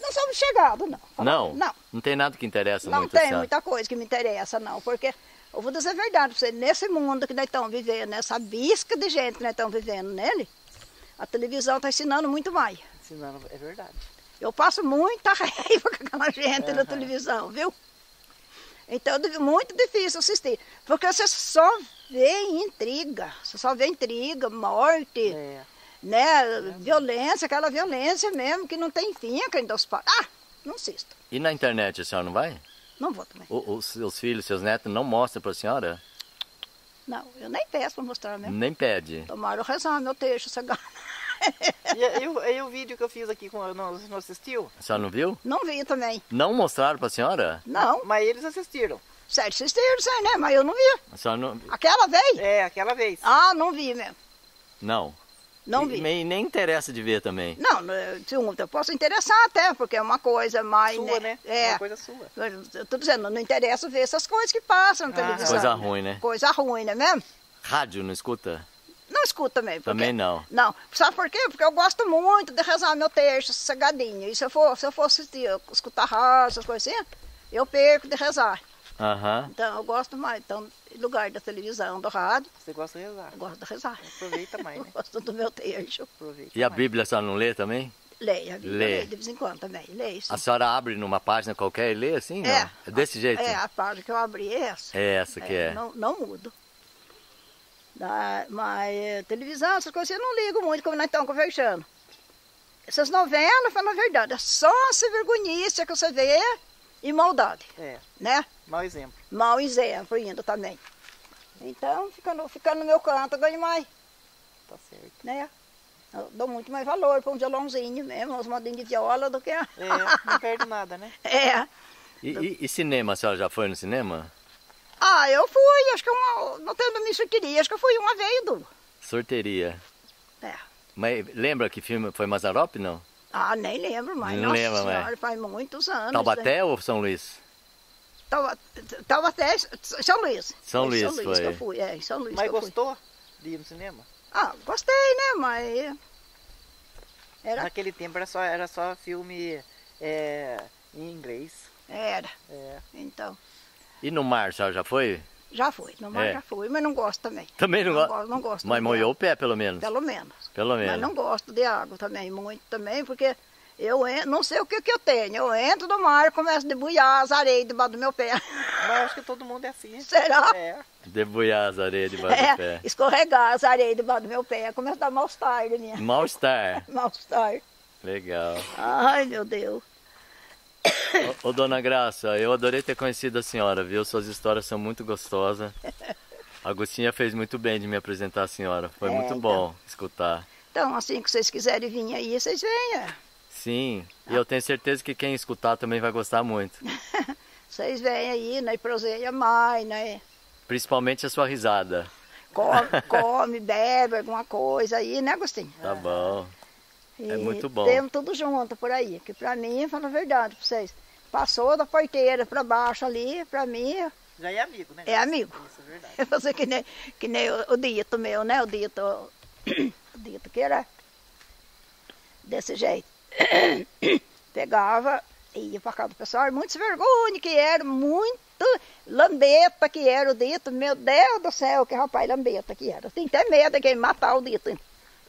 não somos chegados, não. Não? Não. Não tem nada que interessa não muito. Não tem muita coisa que me interessa, não, porque... Eu vou dizer a verdade para você, nesse mundo que nós estamos vivendo, nessa bisca de gente que nós estamos vivendo nele, a televisão está ensinando muito mais. Ensinando, é verdade. Eu passo muita raiva com aquela gente uhum. na televisão, viu? Então é muito difícil assistir, porque você só vê intriga, você só vê intriga, morte, é. Né? É. Violência, aquela violência mesmo que não tem fim, que ainda os pais. Ah, não assisto. E na internet a senhora não vai? Não vou também. O, os seus filhos, seus netos não mostram para a senhora? Não, eu nem peço para mostrar mesmo. Nem pede? Tomaram rezar meu texto, você e, e, e o vídeo que eu fiz aqui, com, não, não assistiu? A senhora não viu? Não vi também. Não mostraram para a senhora? Não. Mas eles assistiram. Sério, assistiram, sei, né? Mas eu não vi. A senhora não... Aquela vez? É, aquela vez. Ah, não vi mesmo. Não? Não vi. Nem, nem interessa de ver também. Não, eu posso interessar até, porque é uma coisa mais... Sua, né? É. Uma coisa sua. Eu tô dizendo, não interessa ver essas coisas que passam na televisão. Coisa ruim, né? Coisa ruim, né mesmo? Rádio, não escuta? Não escuto também. Porque... Também não. Não. Sabe por quê? Porque eu gosto muito de rezar meu texto sossegadinho. E se eu for, se eu for assistir, eu escutar rádio, essas coisas assim, eu perco de rezar. Uhum. Então eu gosto mais, então, lugar da televisão, do rádio. Você gosta de rezar? Eu gosto de rezar. Aproveita mais, né? Gosto do meu texto. Aproveita e mais. A Bíblia a senhora não lê também? Leio, a Bíblia lê. Leio de vez em quando também, leio sim. A senhora abre numa página qualquer e lê assim? É. Não? É desse jeito? É, a página que eu abri é essa. É essa que é. é. Não, não mudo. Da, mas televisão, essas coisas eu não ligo muito como nós estamos conversando. Essas novelas, falando a verdade, é só essa vergonhice que você vê... E maldade, é. Né? Mau exemplo. Mau exemplo ainda também. Então, ficando, ficando no meu canto, eu ganho mais. Tá certo. Né? Eu dou muito mais valor para um violãozinho mesmo, uns modinhos de viola do que... É, não perde nada, né? É. E, e, e cinema, a senhora já foi no cinema? Ah, eu fui, acho que uma... Não tenho minha sorteria, acho que eu fui uma vez do. Sorteria. É. Mas lembra que filme foi Mazzaropi, não? Ah, nem lembro mais. Não Nossa lembro senhora, mais. Faz muitos anos. Taubaté né? ou São Luís? Taubaté, São Luís. São Luís, São Luís foi. Que eu fui. É, São Luís. Mas gostou fui. de ir no cinema? Ah, gostei, né? Mas... Era... Naquele tempo era só, era só filme é, em inglês. Era. É. Então... E no mar, senhora já foi? Já fui, no mar é. já fui, mas não gosto também. Também não, não gosto? Não gosto. Mas molhou o pé, pelo menos? Pelo menos. Pelo menos. Mas não gosto de água também, muito também, porque eu entro, não sei o que que eu tenho. Eu entro no mar, começo a debulhar as areias debaixo do meu pé. Mas acho que todo mundo é assim. Será? É. Debulhar as areias debaixo é, do pé. Escorregar as areias debaixo do meu pé. Começa a dar mal-estar, minha. Mal-estar? Mal-estar. Legal. Ai, meu Deus. Ô, ô Dona Graça, eu adorei ter conhecido a senhora, viu? Suas histórias são muito gostosas. A Agostinha fez muito bem de me apresentar a senhora. Foi é, muito então, bom escutar. Então, assim que vocês quiserem vir aí, vocês venham. Sim, ah. e eu tenho certeza que quem escutar também vai gostar muito. Vocês vêm aí, né? Proseia mais, né? Principalmente a sua risada. Come, come bebe alguma coisa aí, né, Agostinho? Tá bom. E é muito bom. Temos tudo junto por aí, que para mim, fala a verdade para vocês, passou da porteira para baixo ali, para mim... Já é amigo, né? É amigo. Isso, é verdade. Eu faço que nem, que nem o, o dito meu, né? O dito, o dito que era desse jeito. Pegava e ia para casa do pessoal, muito se vergonha que era, muito lambeta que era o dito. Meu Deus do céu, que rapaz lambeta que era. Tem até medo de matar o dito.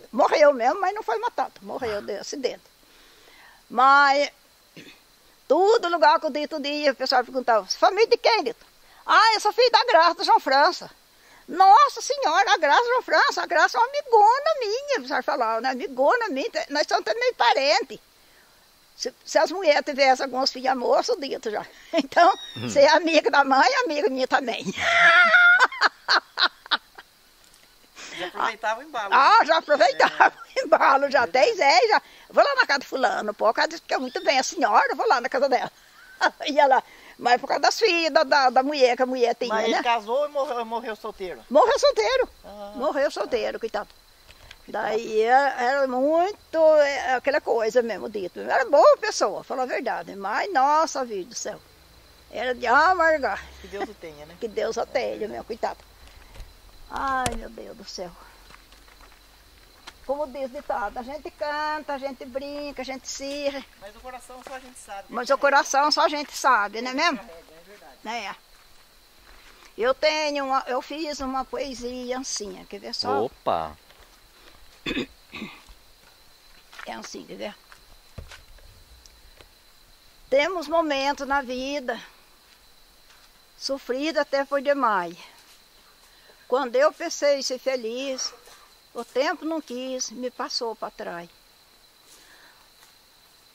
Morreu mesmo, mas não foi matado. Morreu de acidente. Mas... Todo lugar que o dito ia, o pessoal perguntava, família de quem, dito? Ah, eu sou filho da Graça, do João França. Nossa Senhora, a Graça do João França, a Graça é uma amigona minha, o pessoal falava, né? Amigona minha, nós somos até meio parentes. Se, se as mulheres tivessem alguns filhos moços, o dito já. Então, hum. Você é amiga da mãe, amiga minha também. Já aproveitava o embalo. Ah, né? Já aproveitava é. o embalo, já é. Tem Zé, já. Vou lá na casa do fulano, pô, ela disse que é muito bem a senhora, vou lá na casa dela. Ia lá, mas por causa das filhas, da, da, da mulher, que a mulher tinha, mas né? Mas casou e morreu, morreu solteiro? Morreu solteiro, ah, morreu solteiro, ah. coitado. Daí era muito, aquela coisa mesmo, dito. Era boa pessoa, falar a verdade, mas nossa vida do céu. Era de amargar. Que Deus o tenha, né? Que Deus o tenha, meu, coitado. Ai, meu Deus do céu. Como diz o ditado, a gente canta, a gente brinca, a gente se ri. Mas o coração só a gente sabe. Mas o coração só a gente sabe, não é mesmo? É verdade. É. Eu tenho, uma, eu fiz uma poesia assim, quer ver só? Opa! É assim, quer ver? Temos momentos na vida, sofrido até foi demais. Quando eu pensei em ser feliz, o tempo não quis, me passou para trás.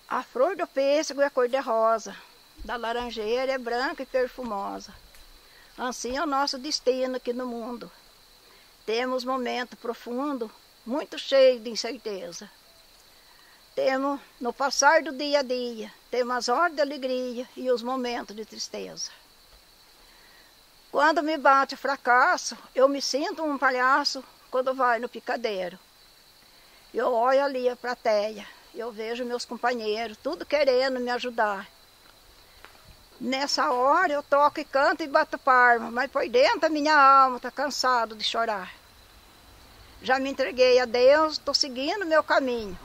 A flor do pêssego é cor de rosa, da laranjeira é branca e perfumosa. Assim é o nosso destino aqui no mundo. Temos momento profundo, muito cheio de incerteza. Temos, no passar do dia a dia, temos as horas de alegria e os momentos de tristeza. Quando me bate o fracasso, eu me sinto um palhaço, quando vai no picadeiro. Eu olho ali a plateia, eu vejo meus companheiros, tudo querendo me ajudar. Nessa hora eu toco e canto e bato palma, mas por dentro a minha alma está cansada de chorar. Já me entreguei a Deus, estou seguindo o meu caminho.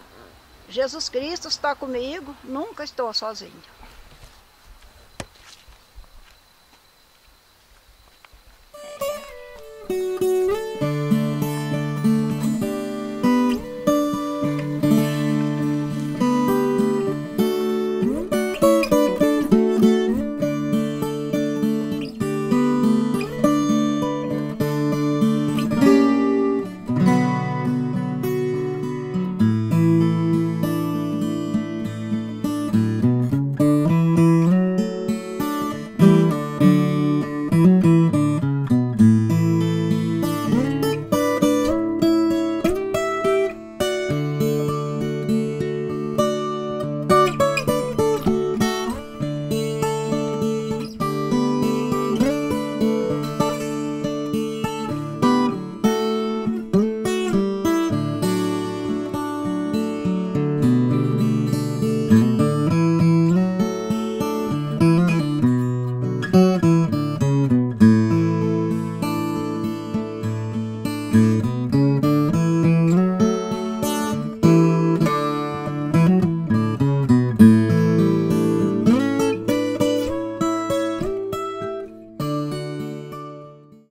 Jesus Cristo está comigo, nunca estou sozinho.